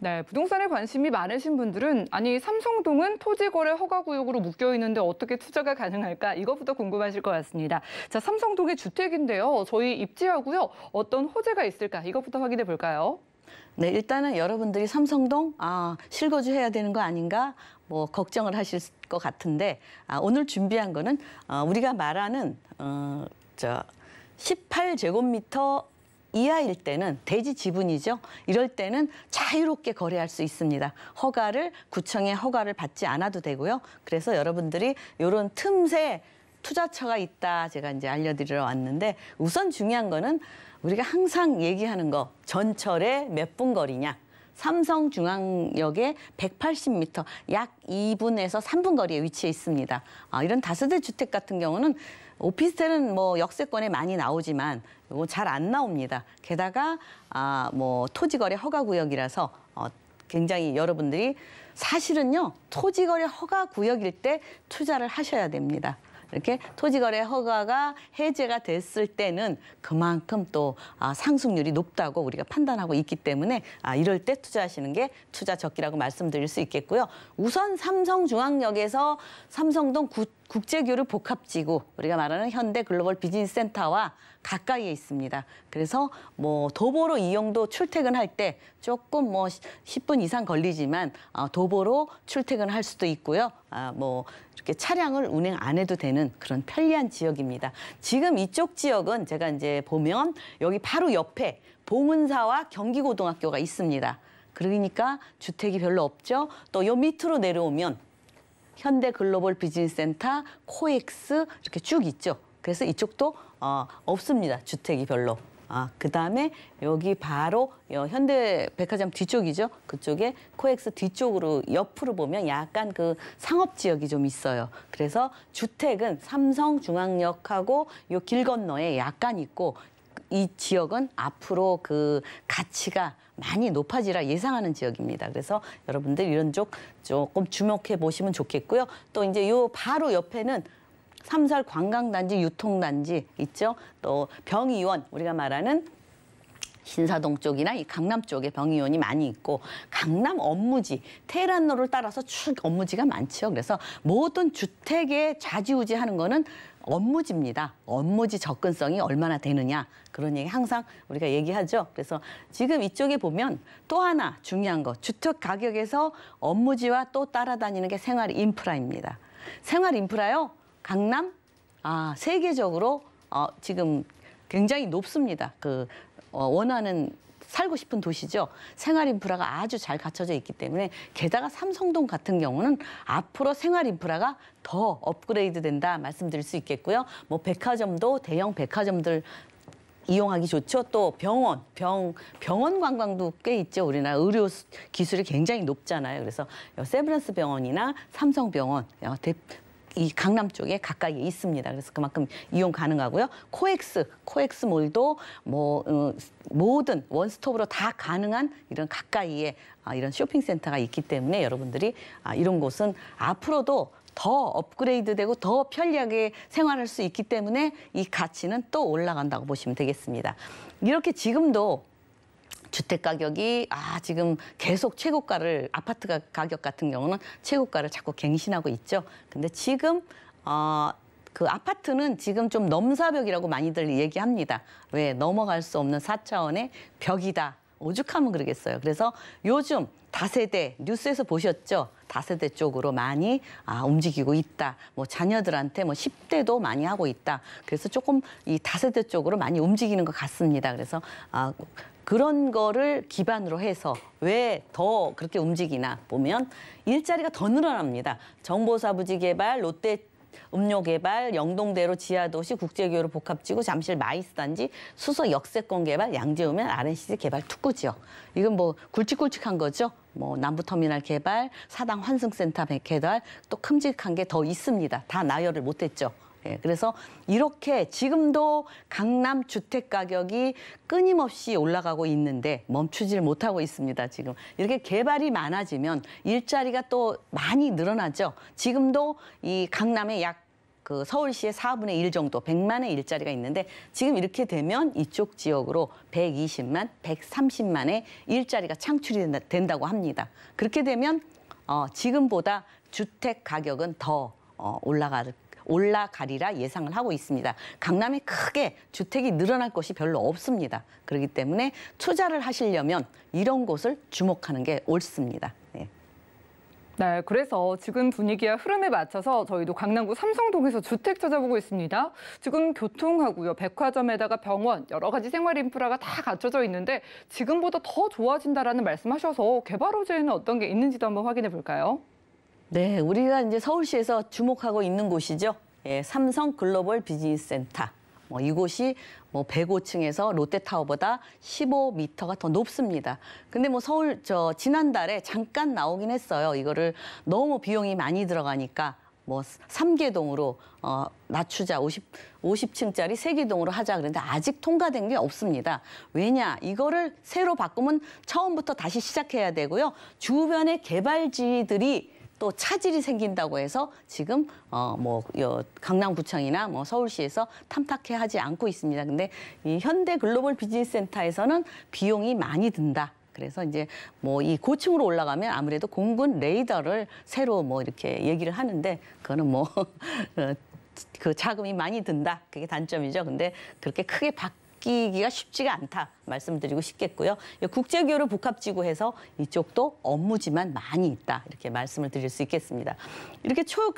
네, 부동산에 관심이 많으신 분들은 아니 삼성동은 토지거래 허가구역으로 묶여 있는데 어떻게 투자가 가능할까? 이것부터 궁금하실 것 같습니다. 자, 삼성동의 주택인데요. 저희 입지하고요, 어떤 호재가 있을까? 이것부터 확인해 볼까요? 네, 일단은 여러분들이 삼성동 아, 실거주해야 되는 거 아닌가? 뭐 걱정을 하실 것 같은데 아, 오늘 준비한 거는 어, 우리가 말하는 어, 저 십팔 제곱미터 이하일 때는 대지 지분이죠. 이럴 때는 자유롭게 거래할 수 있습니다. 허가를 구청의 허가를 받지 않아도 되고요. 그래서 여러분들이 이런 틈새 투자처가 있다 제가 이제 알려드리러 왔는데 우선 중요한 거는 우리가 항상 얘기하는 거 전철에 몇 분 거리냐. 삼성중앙역에 백팔십 미터, 약 이분에서 삼분 거리에 위치해 있습니다. 아, 이런 다세대 주택 같은 경우는 오피스텔은 뭐 역세권에 많이 나오지만 이거 잘 안 나옵니다. 게다가 아, 뭐 토지거래 허가구역이라서 어, 굉장히 여러분들이 사실은요, 토지거래 허가구역일 때 투자를 하셔야 됩니다. 이렇게 토지거래 허가가 해제가 됐을 때는 그만큼 또 상승률이 높다고 우리가 판단하고 있기 때문에 이럴 때 투자하시는 게 투자 적기라고 말씀드릴 수 있겠고요. 우선 삼성중앙역에서 삼성동 국제교류 복합지구, 우리가 말하는 현대 글로벌 비즈니스 센터와 가까이에 있습니다. 그래서 뭐 도보로 이용도 출퇴근할 때 조금 뭐 십 분 이상 걸리지만 도보로 출퇴근할 수도 있고요. 아, 뭐 이렇게 차량을 운행 안 해도 되는 그런 편리한 지역입니다. 지금 이쪽 지역은 제가 이제 보면 여기 바로 옆에 봉은사와 경기고등학교가 있습니다. 그러니까 주택이 별로 없죠. 또 요 밑으로 내려오면 현대 글로벌 비즈니스 센터, 코엑스 이렇게 쭉 있죠. 그래서 이쪽도 어, 없습니다. 주택이 별로. 아, 그다음에 여기 바로 현대백화점 뒤쪽이죠. 그쪽에 코엑스 뒤쪽으로 옆으로 보면 약간 그 상업 지역이 좀 있어요. 그래서 주택은 삼성중앙역하고 요 길 건너에 약간 있고, 이 지역은 앞으로 그 가치가 많이 높아지라 예상하는 지역입니다. 그래서 여러분들 이런 쪽 조금 주목해 보시면 좋겠고요. 또 이제 요 바로 옆에는 삼설 관광단지, 유통단지 있죠. 또 병의원, 우리가 말하는 신사동 쪽이나 이 강남 쪽에 병의원이 많이 있고, 강남 업무지, 테헤란로를 따라서 쭉 업무지가 많죠. 그래서 모든 주택에 좌지우지하는 거는 업무지입니다. 업무지 접근성이 얼마나 되느냐, 그런 얘기 항상 우리가 얘기하죠. 그래서 지금 이쪽에 보면 또 하나 중요한 거, 주택 가격에서 업무지와 또 따라다니는 게 생활 인프라입니다. 생활 인프라요. 강남, 아, 세계적으로 어, 지금 굉장히 높습니다. 그 어, 원하는 살고 싶은 도시죠. 생활 인프라가 아주 잘 갖춰져 있기 때문에, 게다가 삼성동 같은 경우는 앞으로 생활 인프라가 더 업그레이드 된다 말씀드릴 수 있겠고요. 뭐 백화점도 대형 백화점들 이용하기 좋죠. 또 병원, 병, 병원 관광도 꽤 있죠. 우리나라 의료 기술이 굉장히 높잖아요. 그래서 세브란스 병원이나 삼성병원, 대, 이 강남 쪽에 가까이 있습니다. 그래서 그만큼 이용 가능하고요. 코엑스, 코엑스몰도 뭐 음, 모든 원스톱으로 다 가능한 이런 가까이에 아, 이런 쇼핑센터가 있기 때문에, 여러분들이 아, 이런 곳은 앞으로도 더 업그레이드되고 더 편리하게 생활할 수 있기 때문에 이 가치는 또 올라간다고 보시면 되겠습니다. 이렇게 지금도 주택 가격이 아 지금 계속 최고가를, 아파트 가격 같은 경우는 최고가를 자꾸 갱신하고 있죠. 근데 지금 어, 그 아파트는 지금 좀 넘사벽이라고 많이들 얘기합니다. 왜? 넘어갈 수 없는 사 차원의 벽이다. 오죽하면 그러겠어요. 그래서 요즘 다세대, 뉴스에서 보셨죠? 다세대 쪽으로 많이 아, 움직이고 있다. 뭐 자녀들한테 뭐 십 대도 많이 하고 있다. 그래서 조금 이 다세대 쪽으로 많이 움직이는 것 같습니다. 그래서 아, 그런 거를 기반으로 해서 왜 더 그렇게 움직이나 보면, 일자리가 더 늘어납니다. 정보사부지 개발, 롯데 음료 개발, 영동대로 지하도시, 국제교류 복합지구, 잠실 마이스 단지, 수서 역세권 개발, 양재우면 알 엔 씨 지 개발 특구지역. 이건 뭐 굵직굵직한 거죠. 뭐 남부터미널 개발, 사당 환승센터 개발, 또 큼직한 게 더 있습니다. 다 나열을 못했죠. 예, 그래서 이렇게 지금도 강남 주택 가격이 끊임없이 올라가고 있는데 멈추질 못하고 있습니다. 지금 이렇게 개발이 많아지면 일자리가 또 많이 늘어나죠. 지금도 이 강남에 약 그 서울시의 사분의 일 정도, 백만의 일자리가 있는데, 지금 이렇게 되면 이쪽 지역으로 백이십만, 백삼십만의 일자리가 창출이 된다, 된다고 합니다. 그렇게 되면 어, 지금보다 주택 가격은 더 어, 올라갈 올라가리라 예상을 하고 있습니다. 강남에 크게 주택이 늘어날 것이 별로 없습니다. 그렇기 때문에 투자를 하시려면 이런 곳을 주목하는 게 옳습니다. 네. 네, 그래서 지금 분위기와 흐름에 맞춰서 저희도 강남구 삼성동에서 주택 찾아보고 있습니다. 지금 교통하고요, 백화점에다가 병원, 여러 가지 생활 인프라가 다 갖춰져 있는데 지금보다 더 좋아진다라는 말씀하셔서, 개발 호재에는 어떤 게 있는지도 한번 확인해 볼까요? 네, 우리가 이제 서울시에서 주목하고 있는 곳이죠. 예, 삼성 글로벌 비즈니스 센터. 뭐 이곳이 뭐 백오 층에서 롯데타워보다 십오 미터가 더 높습니다. 근데 뭐 서울 저 지난달에 잠깐 나오긴 했어요. 이거를 너무 비용이 많이 들어가니까 뭐 삼 개동으로 어 낮추자, 오십 층짜리 세 개동으로 하자. 그런데 아직 통과된 게 없습니다. 왜냐? 이거를 새로 바꾸면 처음부터 다시 시작해야 되고요. 주변의 개발지들이 또 차질이 생긴다고 해서 지금 어 뭐 강남구청이나 뭐 서울시에서 탐탁해 하지 않고 있습니다. 근데 이 현대 글로벌 비즈니스 센터에서는 비용이 많이 든다. 그래서 이제 뭐 이 고층으로 올라가면 아무래도 공군 레이더를 새로 뭐 이렇게 얘기를 하는데 그거는 뭐 그 자금이 많이 든다. 그게 단점이죠. 근데 그렇게 크게 박 바뀌기가 쉽지가 않다 말씀드리고 싶겠고요. 국제교류 복합지구에서 이쪽도 업무지만 많이 있다 이렇게 말씀을 드릴 수 있겠습니다. 이렇게 초,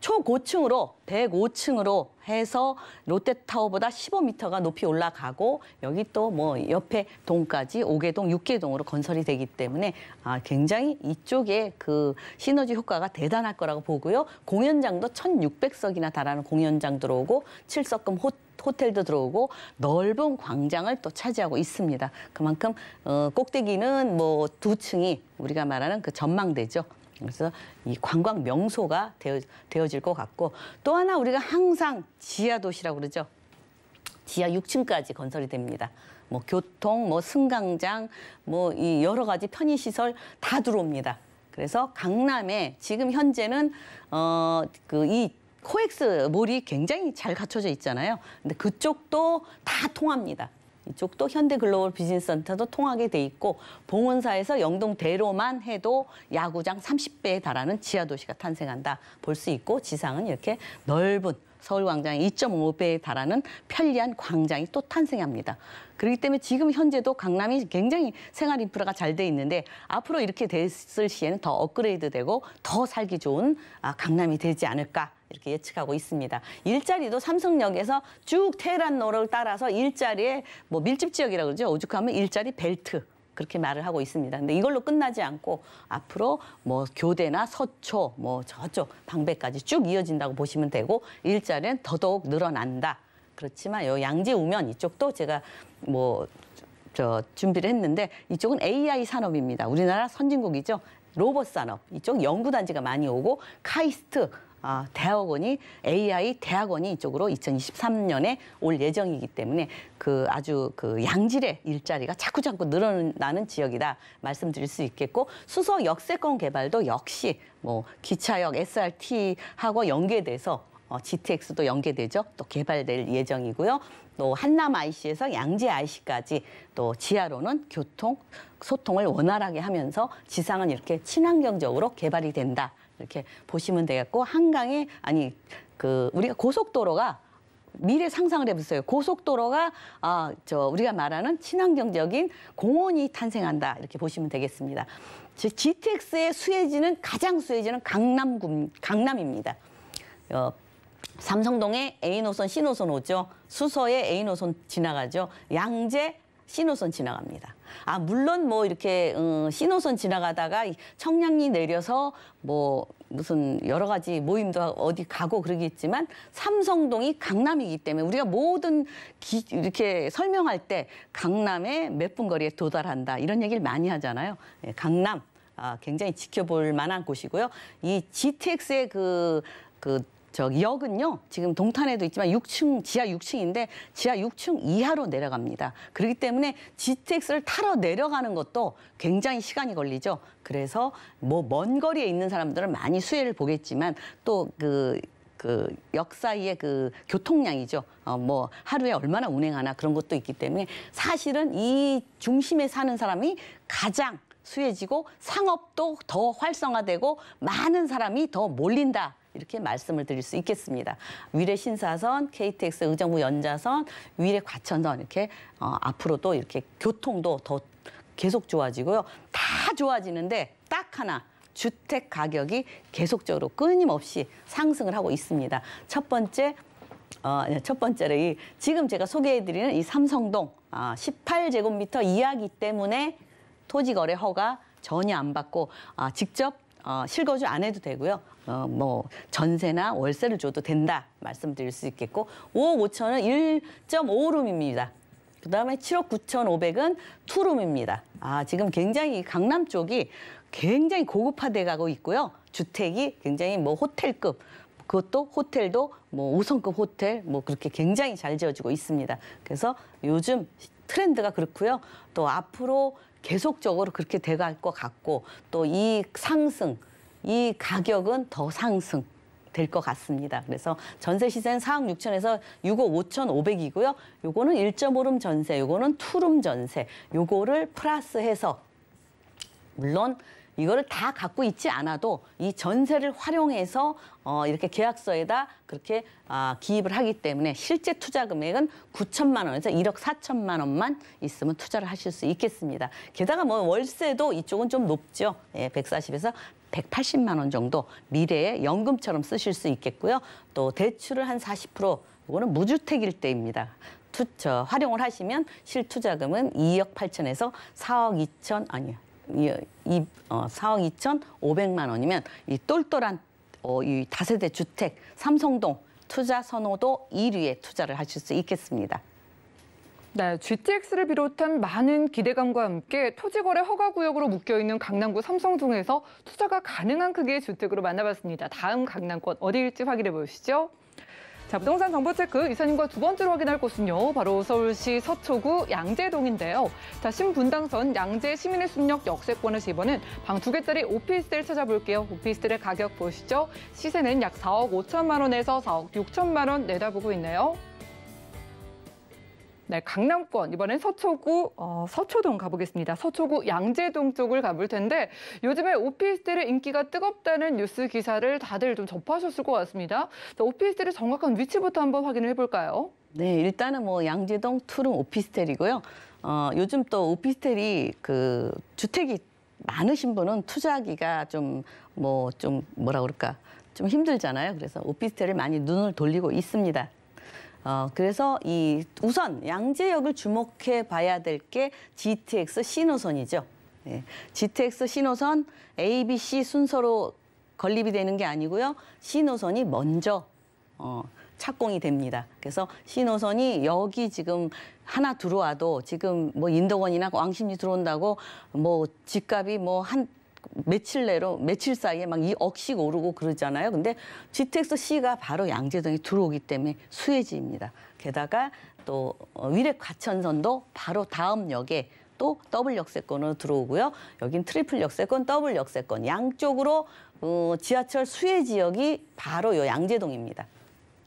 초고층으로 백오 층으로 해서 롯데타워보다 십오 미터가 높이 올라가고 여기 또 뭐 옆에 동까지 오 개 동, 육 개 동으로 건설이 되기 때문에 아, 굉장히 이쪽에 그 시너지 효과가 대단할 거라고 보고요. 공연장도 천육백 석이나 달하는 공연장 들어오고 칠 석금 호텔 호텔도 들어오고 넓은 광장을 또 차지하고 있습니다. 그만큼 어, 꼭대기는 뭐 두 층이 우리가 말하는 그 전망대죠. 그래서 이 관광 명소가 되어, 되어질 것 같고 또 하나 우리가 항상 지하 도시라고 그러죠. 지하 육 층까지 건설이 됩니다. 뭐 교통, 뭐 승강장, 뭐 이 여러 가지 편의 시설 다 들어옵니다. 그래서 강남에 지금 현재는 어, 그 이 코엑스 몰이 굉장히 잘 갖춰져 있잖아요. 근데 그쪽도 다 통합니다. 이쪽도 현대글로벌 비즈니스센터도 통하게 돼 있고 봉은사에서 영동대로만 해도 야구장 삼십 배에 달하는 지하도시가 탄생한다. 볼 수 있고 지상은 이렇게 넓은 서울광장의 이 점 오 배에 달하는 편리한 광장이 또 탄생합니다. 그렇기 때문에 지금 현재도 강남이 굉장히 생활 인프라가 잘 돼 있는데 앞으로 이렇게 됐을 시에는 더 업그레이드되고 더 살기 좋은 강남이 되지 않을까. 이렇게 예측하고 있습니다. 일자리도 삼성역에서 쭉 테헤란로를 따라서 일자리에 뭐 밀집 지역이라고 그러죠. 오죽하면 일자리 벨트 그렇게 말을 하고 있습니다. 근데 이걸로 끝나지 않고 앞으로 뭐 교대나 서초 뭐 저쪽 방배까지 쭉 이어진다고 보시면 되고 일자리는 더더욱 늘어난다. 그렇지만 요 양재 우면 이쪽도 제가 뭐 저 준비를 했는데 이쪽은 에이아이 산업입니다. 우리나라 선진국이죠. 로봇 산업 이쪽 연구단지가 많이 오고 카이스트 아, 대학원이 에이아이 대학원이 이쪽으로 이천이십삼 년에 올 예정이기 때문에 그 아주 그 양질의 일자리가 자꾸자꾸 늘어나는 지역이다 말씀드릴 수 있겠고 수서 역세권 개발도 역시 뭐 기차역 에스알티하고 연계돼서 어, 지티엑스도 연계되죠. 또 개발될 예정이고요. 또 한남 아이씨에서 양재 아이씨까지 또 지하로는 교통, 소통을 원활하게 하면서 지상은 이렇게 친환경적으로 개발이 된다. 이렇게 보시면 되겠고 한강에 아니 그 우리가 고속도로가 미래 상상을 해보세요. 고속도로가 아, 저 우리가 말하는 친환경적인 공원이 탄생한다 이렇게 보시면 되겠습니다. 지티엑스의 수혜지는 가장 수혜지는 강남구 강남입니다. 어, 삼성동에 에이 노선, 씨 노선 오죠. 수서에 에이 노선 지나가죠. 양재 씨 노선 지나갑니다. 아, 물론 뭐 이렇게 음, 씨 노선 지나가다가 청량리 내려서 뭐 무슨 여러 가지 모임도 어디 가고 그러겠지만 삼성동이 강남이기 때문에 우리가 모든 기, 이렇게 설명할 때 강남에 몇 분 거리에 도달한다 이런 얘기를 많이 하잖아요. 예, 강남 아, 굉장히 지켜볼 만한 곳이고요. 이 지티엑스의 그, 그 저 역은요. 지금 동탄에도 있지만 육 층 지하 육 층인데 지하 육 층 이하로 내려갑니다. 그렇기 때문에 지티엑스를 타러 내려가는 것도 굉장히 시간이 걸리죠. 그래서 뭐 먼 거리에 있는 사람들은 많이 수혜를 보겠지만 또 그 그 역사의 그 교통량이죠. 어, 뭐 하루에 얼마나 운행하나 그런 것도 있기 때문에 사실은 이 중심에 사는 사람이 가장 수혜지고 상업도 더 활성화되고 많은 사람이 더 몰린다. 이렇게 말씀을 드릴 수 있겠습니다. 위례 신사선, 케이티엑스 의정부 연자선, 위례 과천선 이렇게 어, 앞으로도 이렇게 교통도 더 계속 좋아지고요. 다 좋아지는데 딱 하나 주택 가격이 계속적으로 끊임없이 상승을 하고 있습니다. 첫 번째 어, 첫 번째로 이 지금 제가 소개해드리는 이 삼성동 아, 십팔 제곱미터 이하기 때문에 토지 거래 허가 전혀 안 받고 아, 직접 어, 실거주 안 해도 되고요. 어, 뭐 전세나 월세를 줘도 된다 말씀드릴 수 있겠고 오억 오천은 일 점 오 룸입니다. 그다음에 칠억 구천오백은 투 룸입니다. 아, 지금 굉장히 강남 쪽이 굉장히 고급화돼 가고 있고요. 주택이 굉장히 뭐 호텔급 그것도 호텔도 뭐 오 성급 호텔 뭐 그렇게 굉장히 잘 지어지고 있습니다. 그래서 요즘 트렌드가 그렇고요. 또 앞으로 계속적으로 그렇게 돼갈 것 같고 또 이 상승, 이 가격은 더 상승 될 것 같습니다. 그래서 전세 시세는 사억 육천에서 육억 오천오백이고요. 요거는 일 점 오 룸 전세, 요거는 투 룸 전세, 요거를 플러스해서 물론 이거를 다 갖고 있지 않아도 이 전세를 활용해서 어, 이렇게 계약서에다 그렇게 아, 기입을 하기 때문에 실제 투자 금액은 구천만 원에서 일억 사천만 원만 있으면 투자를 하실 수 있겠습니다. 게다가 뭐 월세도 이쪽은 좀 높죠. 예, 백사십에서 백팔십만 원 정도 미래에 연금처럼 쓰실 수 있겠고요. 또 대출을 한 사십 퍼센트, 이거는 무주택일 때입니다. 투, 저, 활용을 하시면 실투자금은 이억 팔천에서 사억 이천, 아니요. 이, 이, 어, 사억 이천오백만 원이면 이 똘똘한 어, 이 다세대 주택 삼성동 투자 선호도 일 위에 투자를 하실 수 있겠습니다. 네, 지티엑스를 비롯한 많은 기대감과 함께 토지거래 허가구역으로 묶여있는 강남구 삼성동에서 투자가 가능한 크기의 주택으로 만나봤습니다. 다음 강남권 어디일지 확인해 보시죠. 자, 부동산 정보체크 이사님과 두 번째로 확인할 곳은요, 바로 서울시 서초구 양재동인데요. 자, 신분당선 양재 시민의 숲역 역세권에서 이번엔 방 두 개짜리 오피스텔 찾아볼게요. 오피스텔의 가격 보시죠. 시세는 약 사억 오천만 원에서 사억 육천만 원 내다보고 있네요. 네, 강남권 이번엔 서초구 어, 서초동 가보겠습니다. 서초구 양재동 쪽을 가볼 텐데 요즘에 오피스텔의 인기가 뜨겁다는 뉴스 기사를 다들 좀 접하셨을 것 같습니다. 자, 오피스텔의 정확한 위치부터 한번 확인을 해볼까요? 네, 일단은 뭐 양재동 투룸 오피스텔이고요. 어, 요즘 또 오피스텔이 그 주택이 많으신 분은 투자하기가 좀 뭐 좀 뭐라 그럴까 좀 힘들잖아요. 그래서 오피스텔을 많이 눈을 돌리고 있습니다. 어, 그래서 이 우선 양재역을 주목해 봐야 될 게 지티엑스 신호선이죠. 예, 지티엑스 신호선 에이 비 씨 순서로 건립이 되는 게 아니고요. 신호선이 먼저 어, 착공이 됩니다. 그래서 신호선이 여기 지금 하나 들어와도 지금 뭐 인덕원이나 왕십리 들어온다고 뭐 집값이 뭐 한 며칠 내로 며칠 사이에 막 이억씩 오르고 그러잖아요. 근데 지티엑스 씨가 바로 양재동에 들어오기 때문에 수혜지입니다. 게다가 또 위례 과천선도 바로 다음 역에 또 더블 역세권으로 들어오고요. 여긴 트리플 역세권, 더블 역세권 양쪽으로 어, 지하철 수혜 지역이 바로 요 양재동입니다.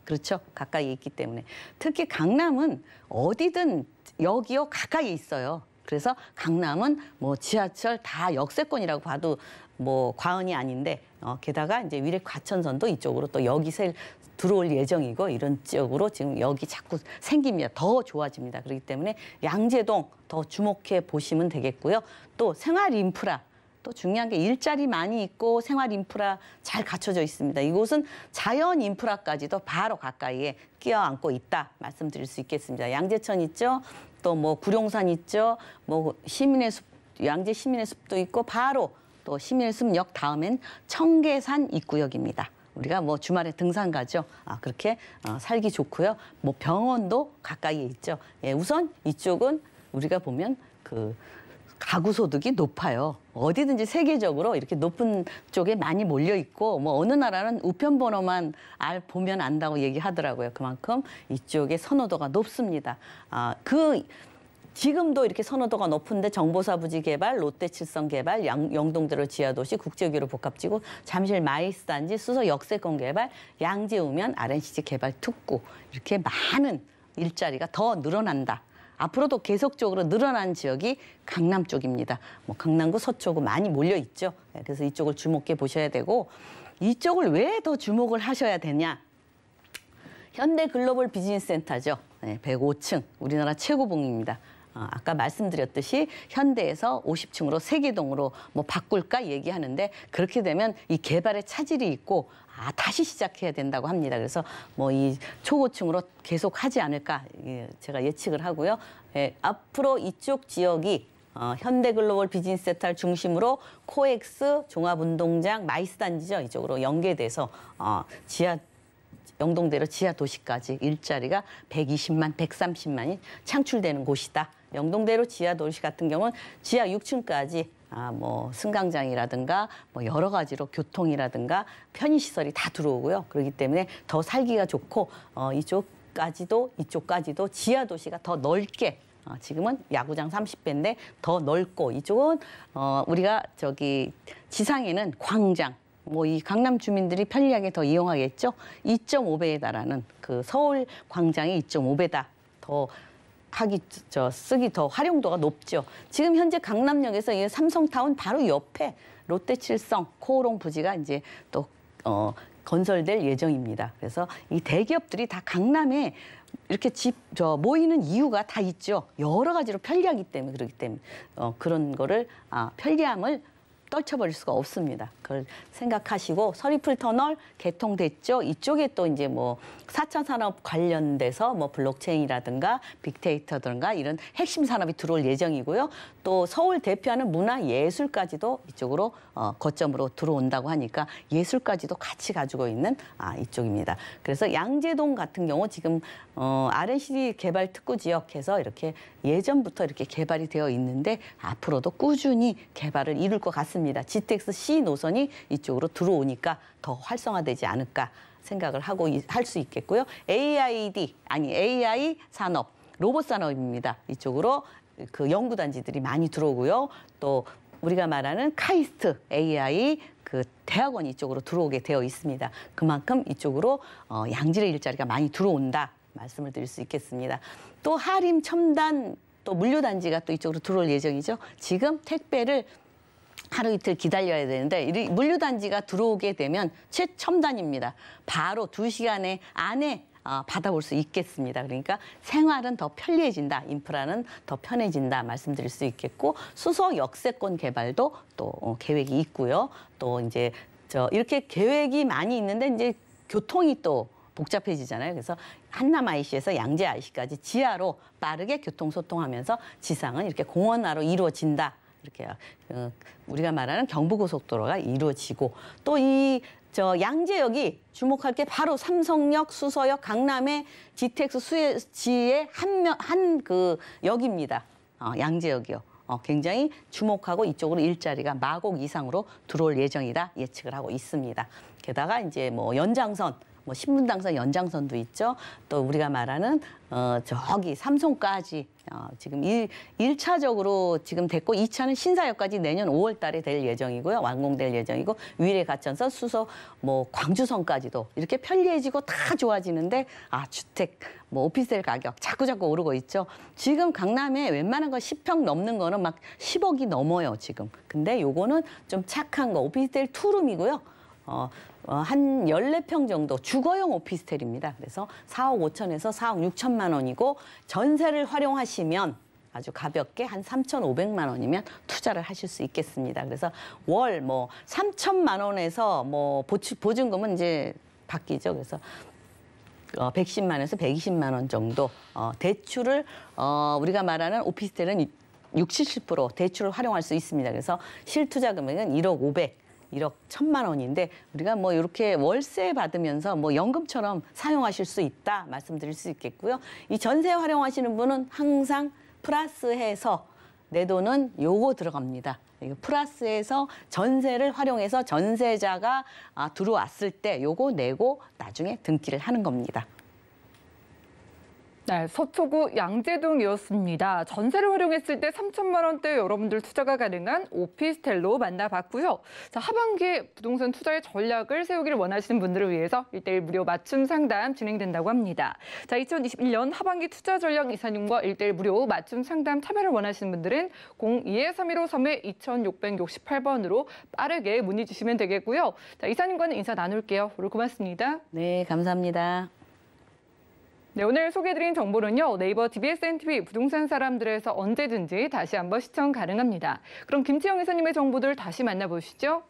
그렇죠. 가까이 있기 때문에 특히 강남은 어디든 여기요 가까이 있어요. 그래서 강남은 뭐 지하철 다 역세권이라고 봐도 뭐 과언이 아닌데 어, 게다가 이제 위례 과천선도 이쪽으로 또 여기 셀 들어올 예정이고 이런 지역으로 지금 여기 자꾸 생깁니다. 더 좋아집니다. 그렇기 때문에 양재동 더 주목해 보시면 되겠고요. 또 생활 인프라. 또 중요한 게 일자리 많이 있고 생활 인프라 잘 갖춰져 있습니다. 이곳은 자연 인프라까지도 바로 가까이에 끼어안고 있다 말씀드릴 수 있겠습니다. 양재천 있죠? 또 뭐 구룡산 있죠? 뭐 시민의 숲, 양재 시민의 숲도 있고 바로 또 시민의 숲역 다음엔 청계산 입구역입니다. 우리가 뭐 주말에 등산 가죠. 아, 그렇게 어, 살기 좋고요. 뭐 병원도 가까이에 있죠. 예, 우선 이쪽은 우리가 보면 그 가구 소득이 높아요. 어디든지 세계적으로 이렇게 높은 쪽에 많이 몰려 있고 뭐 어느 나라는 우편번호만 알 보면 안다고 얘기하더라고요. 그만큼 이쪽에 선호도가 높습니다. 아, 그 지금도 이렇게 선호도가 높은데 정보사 부지 개발, 롯데 칠성 개발, 양, 영동대로 지하도시, 국제교류 복합지구, 잠실 마이스 단지, 수서 역세권 개발, 양재우면 알 엔 씨 지 개발 특구 이렇게 많은 일자리가 더 늘어난다. 앞으로도 계속적으로 늘어난 지역이 강남 쪽입니다. 뭐 강남구, 서초구 많이 몰려 있죠. 그래서 이쪽을 주목해 보셔야 되고 이쪽을 왜 더 주목을 하셔야 되냐? 현대 글로벌 비즈니스 센터죠. 백오 층 우리나라 최고봉입니다. 아까 말씀드렸듯이 현대에서 오십 층으로 세계동으로 뭐 바꿀까 얘기하는데 그렇게 되면 이 개발의 차질이 있고 아 다시 시작해야 된다고 합니다. 그래서 뭐 이 초고층으로 계속 하지 않을까 제가 예측을 하고요. 예, 앞으로 이쪽 지역이 어, 현대글로벌 비즈니스 센터를 중심으로 코엑스, 종합운동장, 마이스 단지죠. 이쪽으로 연계돼서 어, 지하 영동대로 지하 도시까지 일자리가 백이십만, 백삼십만이 창출되는 곳이다. 영동대로 지하 도시 같은 경우는 지하 육 층까지 아, 뭐 승강장이라든가 뭐 여러 가지로 교통이라든가 편의시설이 다 들어오고요. 그렇기 때문에 더 살기가 좋고 어, 이쪽까지도 이쪽까지도 지하 도시가 더 넓게 어, 지금은 야구장 삼십 배인데 더 넓고 이쪽은 어, 우리가 저기 지상에는 광장. 뭐 이 강남 주민들이 편리하게 더 이용하겠죠. 이점오 배에 달하는 그 서울 광장의 이점오 배다. 더 하기 저 쓰기 더 활용도가 높죠. 지금 현재 강남역에서 이 삼성타운 바로 옆에 롯데칠성 코오롱 부지가 이제 또 어, 건설될 예정입니다. 그래서 이 대기업들이 다 강남에 이렇게 집 저 모이는 이유가 다 있죠. 여러 가지로 편리하기 때문에 그렇기 때문에 어, 그런 거를 아, 편리함을 떨쳐버릴 수가 없습니다. 그걸 생각하시고 서리풀 터널 개통됐죠. 이쪽에 또 이제 뭐 사차 산업 관련돼서 뭐 블록체인이라든가 빅데이터든가 이런 핵심 산업이 들어올 예정이고요. 또 서울 대표하는 문화 예술까지도 이쪽으로 어, 거점으로 들어온다고 하니까 예술까지도 같이 가지고 있는 아, 이쪽입니다. 그래서 양재동 같은 경우 지금 어, 알엔씨디 개발 특구 지역에서 이렇게 예전부터 이렇게 개발이 되어 있는데 앞으로도 꾸준히 개발을 이룰 것 같습니다. 지티엑스 씨 노선이 이쪽으로 들어오니까 더 활성화되지 않을까 생각을 하고 할 수 있겠고요. 에이아이디 아니 에이아이 산업, 로봇 산업입니다. 이쪽으로 그 연구단지들이 많이 들어오고요. 또 우리가 말하는 카이스트 에이아이 그 대학원이 이쪽으로 들어오게 되어 있습니다. 그만큼 이쪽으로 어, 양질의 일자리가 많이 들어온다 말씀을 드릴 수 있겠습니다. 또 하림 첨단 또 물류단지가 또 이쪽으로 들어올 예정이죠. 지금 택배를 하루 이틀 기다려야 되는데 이 물류단지가 들어오게 되면 최첨단입니다. 바로 두 시간 안에 받아볼 수 있겠습니다. 그러니까 생활은 더 편리해진다, 인프라는 더 편해진다 말씀드릴 수 있겠고 수서 역세권 개발도 또 계획이 있고요. 또 이제 저 이렇게 계획이 많이 있는데 이제 교통이 또 복잡해지잖아요. 그래서 한남아이씨에서 양재아이씨까지 지하로 빠르게 교통소통하면서 지상은 이렇게 공원화로 이루어진다. 이렇게 우리가 말하는 경부고속도로가 이루어지고 또 이 저 양재역이 주목할 게 바로 삼성역, 수서역, 강남의 지티엑스 수지의 한 한 그 역입니다. 어, 양재역이요. 어, 굉장히 주목하고 이쪽으로 일자리가 마곡 이상으로 들어올 예정이다 예측을 하고 있습니다. 게다가 이제 뭐 연장선, 뭐 신분당선 연장선도 있죠. 또 우리가 말하는 어, 저기 삼성까지 어, 지금 일 차적으로 지금 됐고 이 차는 신사역까지 내년 오월 달에 될 예정이고요. 완공될 예정이고 위례 가천선, 수서, 뭐 광주선까지도 이렇게 편리해지고 다 좋아지는데 아 주택, 뭐 오피스텔 가격 자꾸자꾸 오르고 있죠. 지금 강남에 웬만한 거 십 평 넘는 거는 막 십억이 넘어요 지금. 근데 요거는 좀 착한 거 오피스텔 투룸이고요. 어, 어, 한 열네 평 정도 주거용 오피스텔입니다. 그래서 사억 오천에서 사억 육천만 원이고 전세를 활용하시면 아주 가볍게 한 삼천오백만 원이면 투자를 하실 수 있겠습니다. 그래서 월 뭐 삼천만 원에서 뭐 보증, 보증금은 이제 바뀌죠. 그래서 어, 백십만 원에서 백이십만 원 정도 어, 대출을 어, 우리가 말하는 오피스텔은 육십, 칠십 퍼센트 대출을 활용할 수 있습니다. 그래서 실투자 금액은 일억 오백. 일억 천만 원인데 우리가 뭐 이렇게 월세 받으면서 뭐 연금처럼 사용하실 수 있다 말씀드릴 수 있겠고요. 이 전세 활용하시는 분은 항상 플러스해서 내 돈은 요거 들어갑니다. 이거 플러스해서 전세를 활용해서 전세자가 들어왔을 때 요거 내고 나중에 등기를 하는 겁니다. 네, 서초구 양재동이었습니다. 전세를 활용했을 때 삼천만 원대 여러분들 투자가 가능한 오피스텔로 만나봤고요. 자, 하반기에 부동산 투자의 전략을 세우기를 원하시는 분들을 위해서 일대일 무료 맞춤 상담 진행된다고 합니다. 자, 이천이십일 년 하반기 투자 전략 이사님과 일대일 무료 맞춤 상담 참여를 원하시는 분들은 공이 삼일오삼 이천육백육십팔 번으로 빠르게 문의 주시면 되겠고요. 자, 이사님과는 인사 나눌게요. 오늘 고맙습니다. 네, 감사합니다. 네, 오늘 소개해드린 정보는요. 네이버 티비에스 엔 티비 부동산 사람들에서 언제든지 다시 한번 시청 가능합니다. 그럼 김채영 이사님의 정보들 다시 만나보시죠.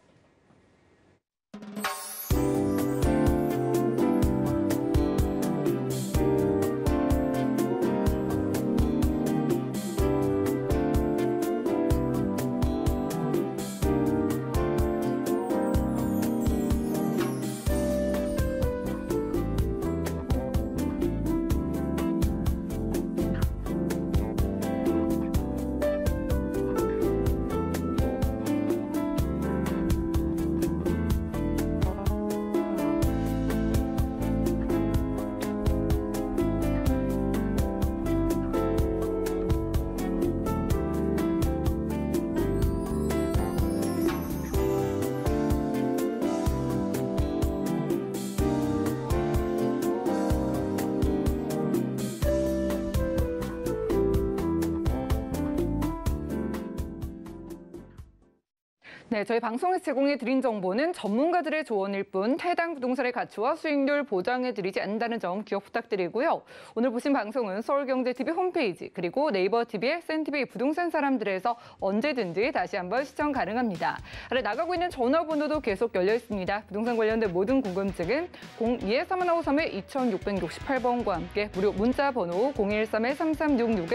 네, 저희 방송에서 제공해드린 정보는 전문가들의 조언일 뿐 해당 부동산의 가치와 수익률 보장해드리지 않는다는 점 기억 부탁드리고요. 오늘 보신 방송은 서울경제티비 홈페이지 그리고 네이버 티비의 센티비 부동산 사람들에서 언제든지 다시 한번 시청 가능합니다. 아래 나가고 있는 전화번호도 계속 열려 있습니다. 부동산 관련된 모든 궁금증은 공이 삼일오삼 이천육백육십팔 번과 함께 무료 문자 번호 공이일삼 삼삼육육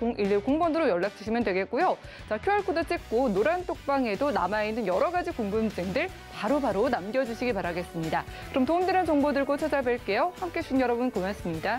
공일일공 번으로 연락 주시면 되겠고요. 자, 큐알코드 찍고 노란 톡방에도 남아 있는 여러 가지 궁금증들 바로바로 남겨주시기 바라겠습니다. 그럼 도움되는 정보 들고 찾아뵐게요. 함께해 주신 여러분 고맙습니다.